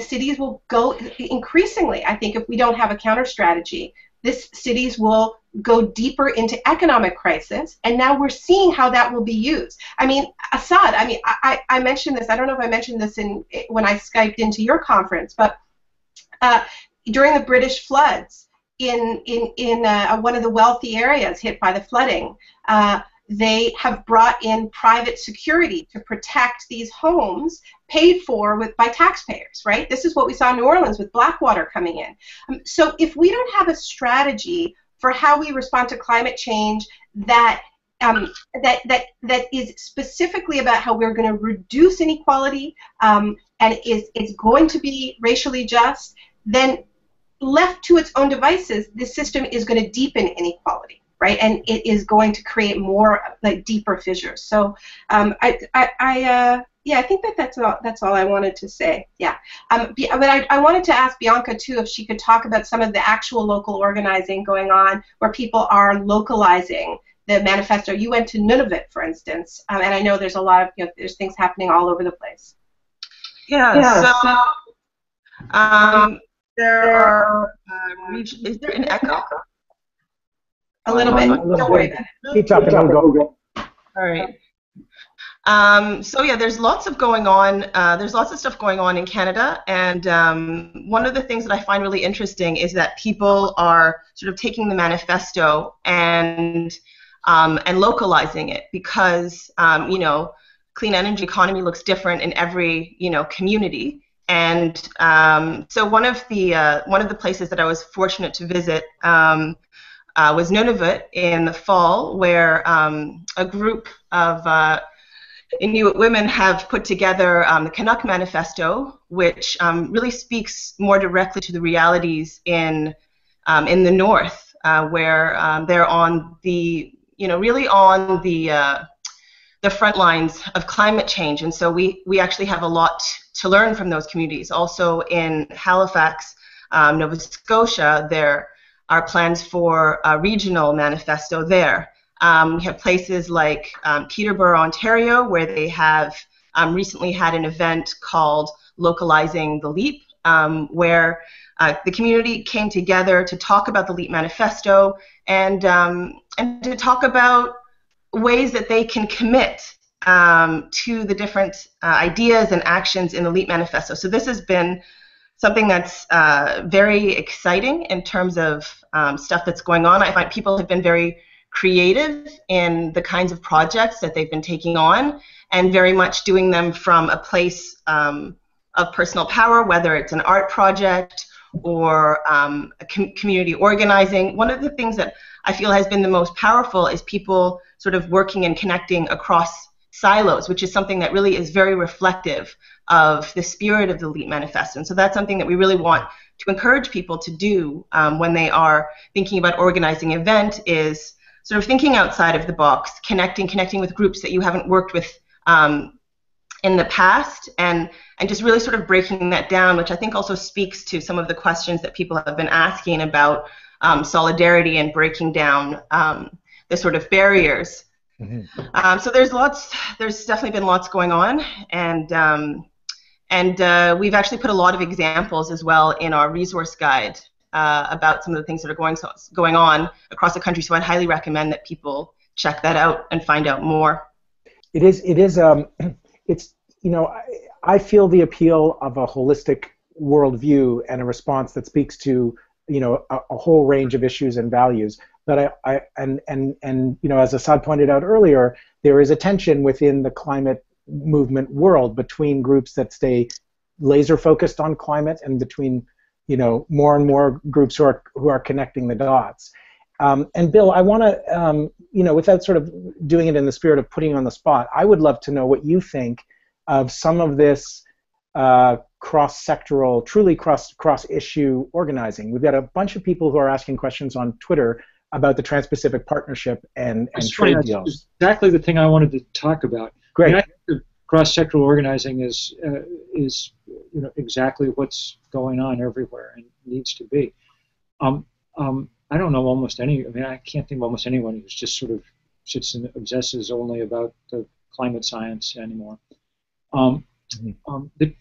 cities will go increasingly, I think, if we don't have a counter-strategy, cities will go deeper into economic crisis, and now we're seeing how that will be used. I mean, Asad, I mean, I mentioned this, I don't know if I mentioned this when I Skyped into your conference, but during the British floods in one of the wealthy areas hit by the flooding, they have brought in private security to protect these homes paid for by taxpayers, right? This is what we saw in New Orleans with Blackwater coming in. So if we don't have a strategy for how we respond to climate change that is specifically about how we're going to reduce inequality and is going to be racially just, then left to its own devices, this system is going to deepen inequality, right? And it is going to create more, like, deeper fissures. So yeah, I think that's all I wanted to say. Yeah, but I wanted to ask Bianca too if she could talk about some of the actual local organizing going on, where people are localizing the manifesto. You went to Nunavut, for instance, and I know there's a lot of, you know, there's things happening all over the place. Yeah. So there are. Is there an echo? A little bit. Don't worry about it. Keep talking. All right. So yeah, there's lots of going on. There's lots of stuff going on in Canada, and one of the things that I find really interesting is that people are sort of taking the manifesto and localizing it, because you know, clean energy economy looks different in every, you know, community, and so one of the places that I was fortunate to visit was Nunavut in the fall, where a group of Inuit women have put together the Canuck Manifesto, which really speaks more directly to the realities in the north, where they're on the, you know, really on the the front lines of climate change, and so we actually have a lot to learn from those communities. Also in Halifax, Nova Scotia, there are plans for a regional manifesto there. We have places like Peterborough, Ontario, where they have recently had an event called Localizing the Leap, where the community came together to talk about the Leap Manifesto and to talk about ways that they can commit to the different ideas and actions in the Leap Manifesto. So this has been something that's very exciting in terms of stuff that's going on. I find people have been very creative in the kinds of projects that they've been taking on, and very much doing them from a place of personal power, whether it's an art project or a community organizing. One of the things that I feel has been the most powerful is people sort of working and connecting across silos, which is something that really is very reflective of the spirit of the Leap Manifesto. And so that's something that we really want to encourage people to do when they are thinking about organizing an event, is sort of thinking outside of the box, connecting with groups that you haven't worked with in the past, and just really sort of breaking that down, which I think also speaks to some of the questions that people have been asking about solidarity and breaking down the sort of barriers. Mm-hmm. So there's definitely been lots going on, and we've actually put a lot of examples as well in our resource guide about some of the things that are going on across the country. So I'd highly recommend that people check that out and find out more. It's you know, I feel the appeal of a holistic worldview and a response that speaks to, you know, a whole range of issues and values. But and you know, as Asad pointed out earlier, there is a tension within the climate movement world between groups that stay laser focused on climate and between, you know, more and more groups who are connecting the dots. And Bill, I want to you know, without sort of doing it in the spirit of putting you on the spot, I would love to know what you think of some of this cross-sectoral, truly cross-issue organizing. We've got a bunch of people who are asking questions on Twitter about the Trans-Pacific Partnership and trade deals. Exactly the thing I wanted to talk about. Great. I mean, cross-sectoral organizing is you know, exactly what's going on everywhere and needs to be. I don't know almost any. I mean, I can't think of almost anyone who's just sort of sits and obsesses only about the climate science anymore. The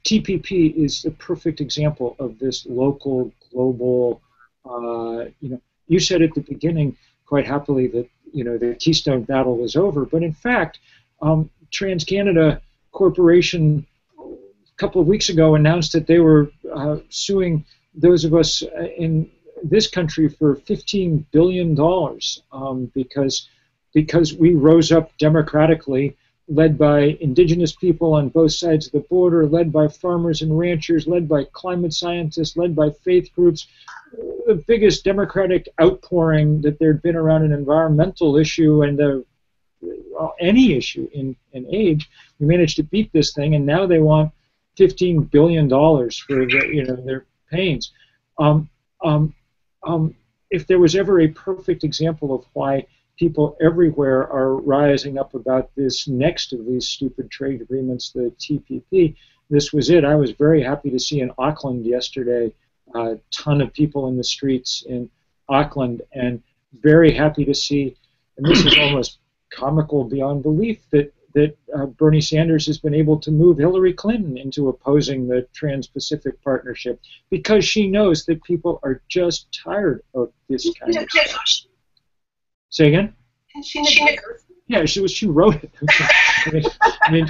TPP is the perfect example of this local, global. You know, you said at the beginning quite happily that, you know, the Keystone battle was over, but in fact, TransCanada Corporation a couple of weeks ago announced that they were suing those of us in this country for $15 billion because we rose up democratically, led by indigenous people on both sides of the border, led by farmers and ranchers, led by climate scientists, led by faith groups. The biggest democratic outpouring that there had been around an environmental issue and any issue in age, we managed to beat this thing, and now they want $15 billion for you know, their pains. If there was ever a perfect example of why people everywhere are rising up about this next of these stupid trade agreements, the TPP, this was it. I was very happy to see in Auckland yesterday a ton of people in the streets in Auckland, and very happy to see, and this is almost comical beyond belief, that Bernie Sanders has been able to move Hillary Clinton into opposing the Trans-Pacific Partnership, because she knows that people are just tired of this kind of stuff. Say again? Yeah, she wrote it. I mean,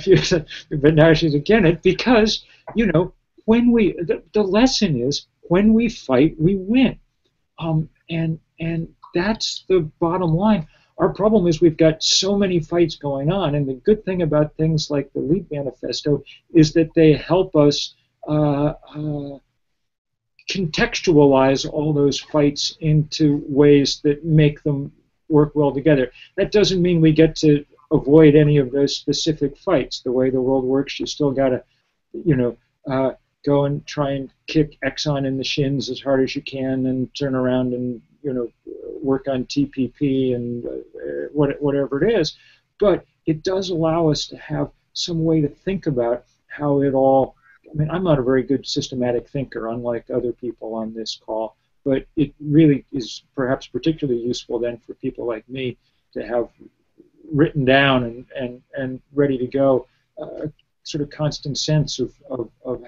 but now she's again it, because, you know, when we, the lesson is, when we fight, we win. And that's the bottom line. Our problem is we've got so many fights going on, and the good thing about things like the Leap Manifesto is that they help us contextualize all those fights into ways that make them work well together. That doesn't mean we get to avoid any of those specific fights. The way the world works, you still got to, you know, go and try and kick Exxon in the shins as hard as you can, and turn around and, you know, work on TPP and whatever it is. But it does allow us to have some way to think about how it all, I mean, I'm not a very good systematic thinker, unlike other people on this call, but it really is perhaps particularly useful then for people like me to have written down and ready to go sort of constant sense of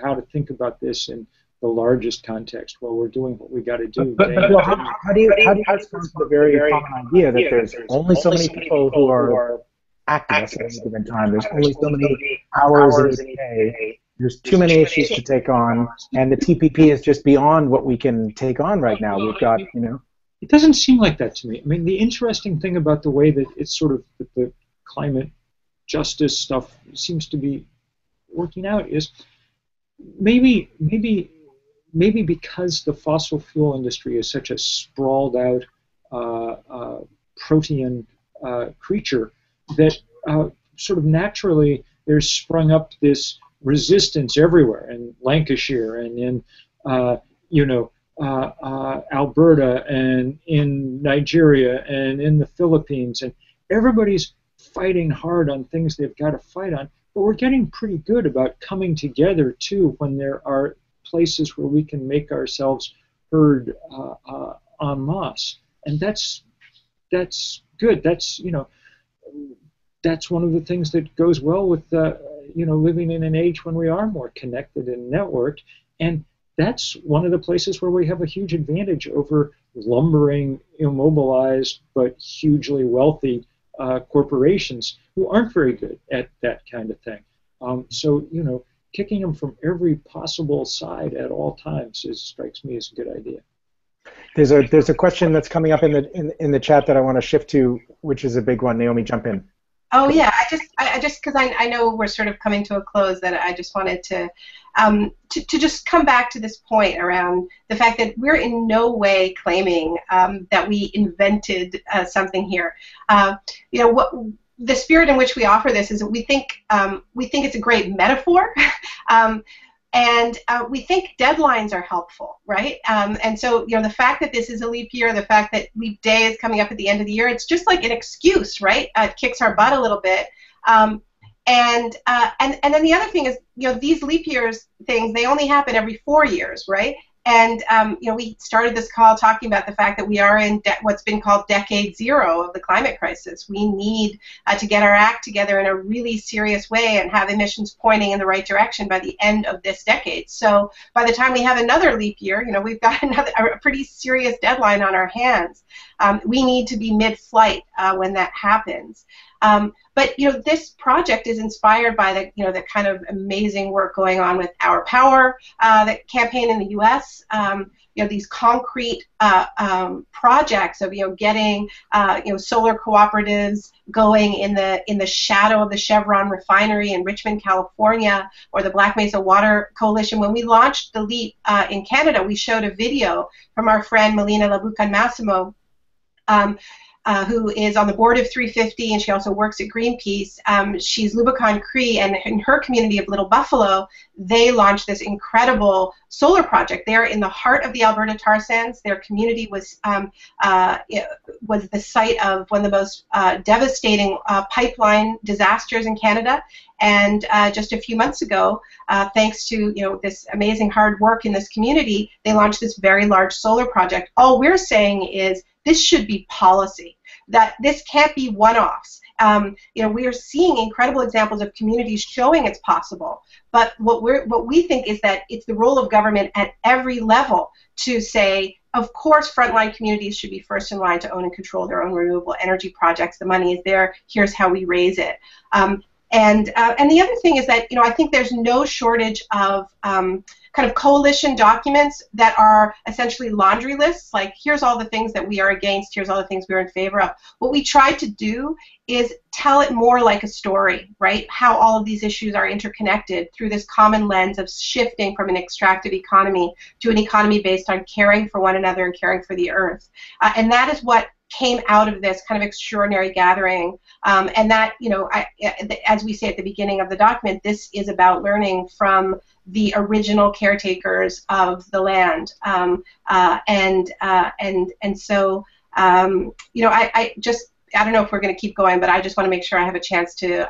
how to think about this in the largest context while we're doing what we got to do. But how do you respond to the very common idea that there's only so many people who are activists at any given time? There's only so many hours in a day. There's too many issues to take on, and the TPP is just beyond what we can take on right now. We've got, you know. It doesn't seem like that to me. I mean, the interesting thing about the way that it's sort of the climate justice stuff seems to be working out is maybe because the fossil fuel industry is such a sprawled out protean creature that sort of naturally there's sprung up this resistance everywhere in Lancashire and in Alberta and in Nigeria and in the Philippines, and everybody's fighting hard on things they've got to fight on, but we're getting pretty good about coming together too when there are places where we can make ourselves heard en masse, and that's good. That's, you know, that's one of the things that goes well with living in an age when we are more connected and networked, and that's one of the places where we have a huge advantage over lumbering, immobilized, but hugely wealthy corporations who aren't very good at that kind of thing. So, you know, kicking them from every possible side at all times strikes me as a good idea. There's a question that's coming up in the chat that I want to shift to, which is a big one. Naomi, jump in. Oh yeah, I just because I know we're sort of coming to a close, that I just wanted to just come back to this point around the fact that we're in no way claiming that we invented something here. You know, what the spirit in which we offer this is that we think it's a great metaphor. And we think deadlines are helpful, right? And so, you know, the fact that this is a leap year, the fact that Leap Day is coming up at the end of the year, it's just like an excuse, right? It kicks our butt a little bit. And then the other thing is, you know, these leap years things, they only happen every 4 years, right? And, you know, we started this call talking about the fact that we are in what's been called decade zero of the climate crisis. We need to get our act together in a really serious way and have emissions pointing in the right direction by the end of this decade. So by the time we have another leap year, you know, we've got a pretty serious deadline on our hands. We need to be mid-flight when that happens. But, you know, this project is inspired by the kind of amazing work going on with Our Power, the campaign in the U.S., you know, these concrete projects of, you know, getting, you know, solar cooperatives going in the shadow of the Chevron refinery in Richmond, California, or the Black Mesa Water Coalition. When we launched the Leap in Canada, we showed a video from our friend Melina Labucan-Massimo, who is on the board of 350, and she also works at Greenpeace. She's Lubekan Cree, and in her community of Little Buffalo, they launched this incredible solar project. They're in the heart of the Alberta tar sands. Their community was the site of one of the most devastating pipeline disasters in Canada. And just a few months ago, thanks to, you know, this amazing hard work in this community, they launched this very large solar project. All we're saying is this should be policy. That this can't be one-offs. You know, we are seeing incredible examples of communities showing it's possible. But what we think is that it's the role of government at every level to say, of course, frontline communities should be first in line to own and control their own renewable energy projects. The money is there. Here's how we raise it. And the other thing is that, you know, I think there's no shortage of kind of coalition documents that are essentially laundry lists, like here's all the things that we are against, here's all the things we're in favor of. What we try to do is tell it more like a story, right? How all of these issues are interconnected through this common lens of shifting from an extractive economy to an economy based on caring for one another and caring for the earth. And that is what came out of this kind of extraordinary gathering, and that, you know, as we say at the beginning of the document, this is about learning from the original caretakers of the land, and so, you know, I just I don't know if we're going to keep going, but I just want to make sure I have a chance to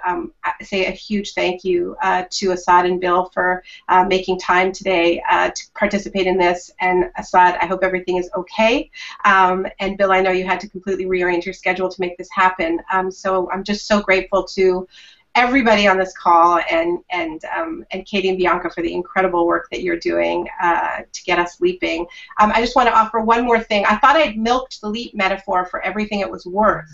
say a huge thank you to Asad and Bill for making time today to participate in this. And Asad, I hope everything is okay. And Bill, I know you had to completely rearrange your schedule to make this happen. So I'm just so grateful to everybody on this call, and Katie and Bianca for the incredible work that you're doing to get us leaping. I just want to offer one more thing. I thought I'd milked the leap metaphor for everything it was worth.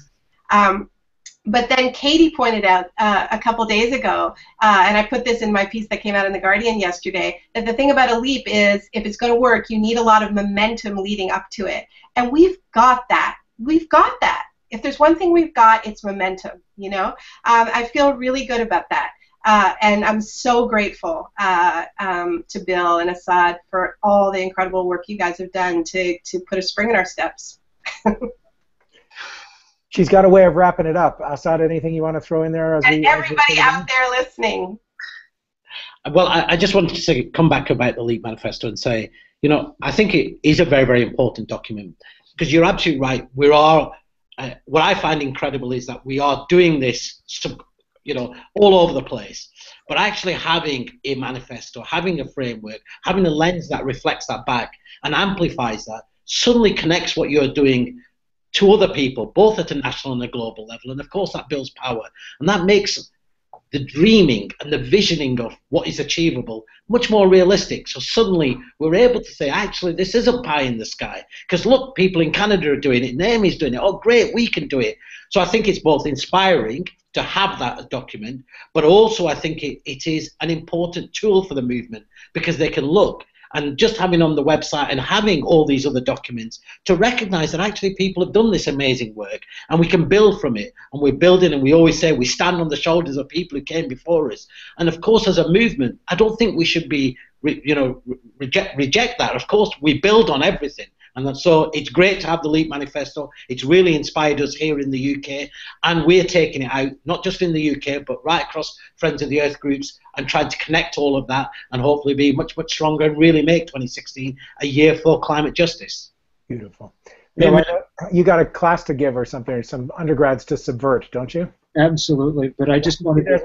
But then Katie pointed out a couple days ago, and I put this in my piece that came out in The Guardian yesterday, that the thing about a leap is if it's going to work, you need a lot of momentum leading up to it. And we've got that. We've got that. If there's one thing we've got, it's momentum, you know? I feel really good about that. And I'm so grateful to Bill and Asad for all the incredible work you guys have done to put a spring in our steps. She's got a way of wrapping it up. Asad, anything you want to throw in there? And everybody out there listening. Well, I just wanted to come back about the Leap Manifesto and say, you know, I think it is a very, very important document. Because you're absolutely right. We're all... what I find incredible is that we are doing this, you know, all over the place, but actually having a manifesto, having a framework, having a lens that reflects that back and amplifies that, suddenly connects what you're doing to other people, both at a national and a global level, and of course that builds power, and that makes the dreaming and the visioning of what is achievable much more realistic. So suddenly we're able to say, actually, this is a pie in the sky. Because look, people in Canada are doing it, Naomi's doing it, oh great, we can do it. So I think it's both inspiring to have that document, but also I think it is an important tool for the movement because they can look, and just having on the website and having all these other documents to recognize that actually people have done this amazing work and we can build from it, and we're building, and we always say we stand on the shoulders of people who came before us. And of course as a movement, I don't think we should be, you know, reject that. Of course we build on everything, and so it's great to have the Leap Manifesto. It's really inspired us here in the UK, and we're taking it out, not just in the UK, but right across Friends of the Earth groups, and trying to connect all of that and hopefully be much, much stronger and really make 2016 a year for climate justice. Beautiful. Yeah, you got a class to give or something, or some undergrads to subvert, don't you? Absolutely, but I just wanted to...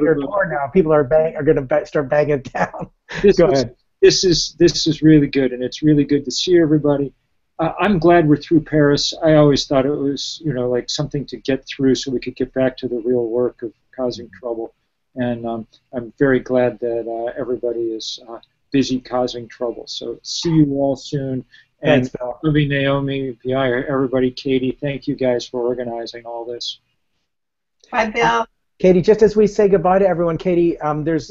They're door now. People are going to start banging it down. Go ahead. This is really good, and it's really good to see everybody. I'm glad we're through Paris. I always thought it was, you know, like something to get through so we could get back to the real work of causing trouble. And I'm very glad that everybody is busy causing trouble. So see you all soon. And thanks, Avi, Naomi, everybody, Katie, thank you guys for organizing all this. Bye, Bill. Katie, just as we say goodbye to everyone, Katie, there's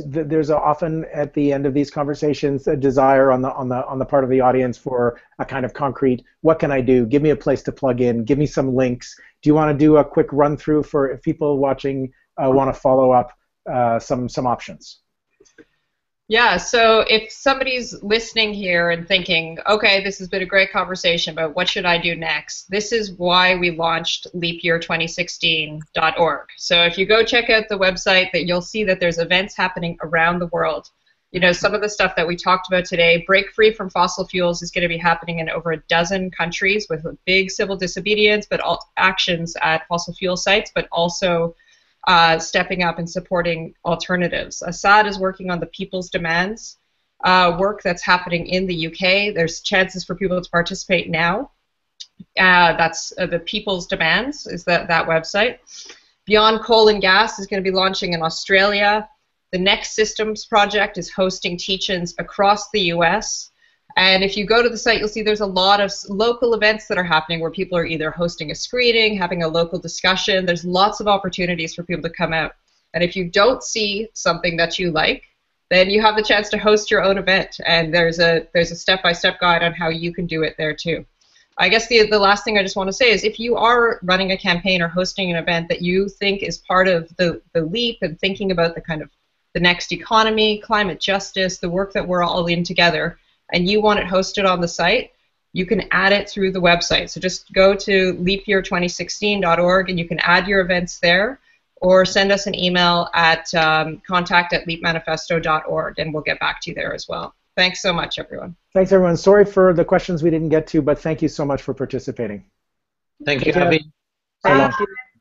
often at the end of these conversations a desire on the part of the audience for a kind of concrete, what can I do? Give me a place to plug in. Give me some links. Do you want to do a quick run through for if people watching want to follow up some options? Yeah, so if somebody's listening here and thinking, okay, this has been a great conversation, but what should I do next? This is why we launched leapyear2016.org. So if you go check out the website, that you'll see that there's events happening around the world. You know, some of the stuff that we talked about today, Break Free from Fossil Fuels, is going to be happening in over 12 countries with a big civil disobedience, but all actions at fossil fuel sites, but also stepping up and supporting alternatives. Asad is working on the People's Demands work that's happening in the UK. There's chances for people to participate now. That's the People's Demands is that website. Beyond Coal and Gas is going to be launching in Australia. The Next Systems Project is hosting teach-ins across the US. And if you go to the site, you'll see there's a lot of local events that are happening where people are either hosting a screening, having a local discussion. There's lots of opportunities for people to come out. And if you don't see something that you like, then you have the chance to host your own event. And there's a step-by-step guide on how you can do it there too. I guess the last thing I just want to say is if you are running a campaign or hosting an event that you think is part of the leap and thinking about the kind of the next economy, climate justice, the work that we're all in together, and you want it hosted on the site, you can add it through the website. So just go to leapyear2016.org and you can add your events there, or send us an email at contact@leapmanifesto.org and we'll get back to you there as well. Thanks so much, everyone. Thanks, everyone. Sorry for the questions we didn't get to, but thank you so much for participating. Thank you, Avi. Absolutely.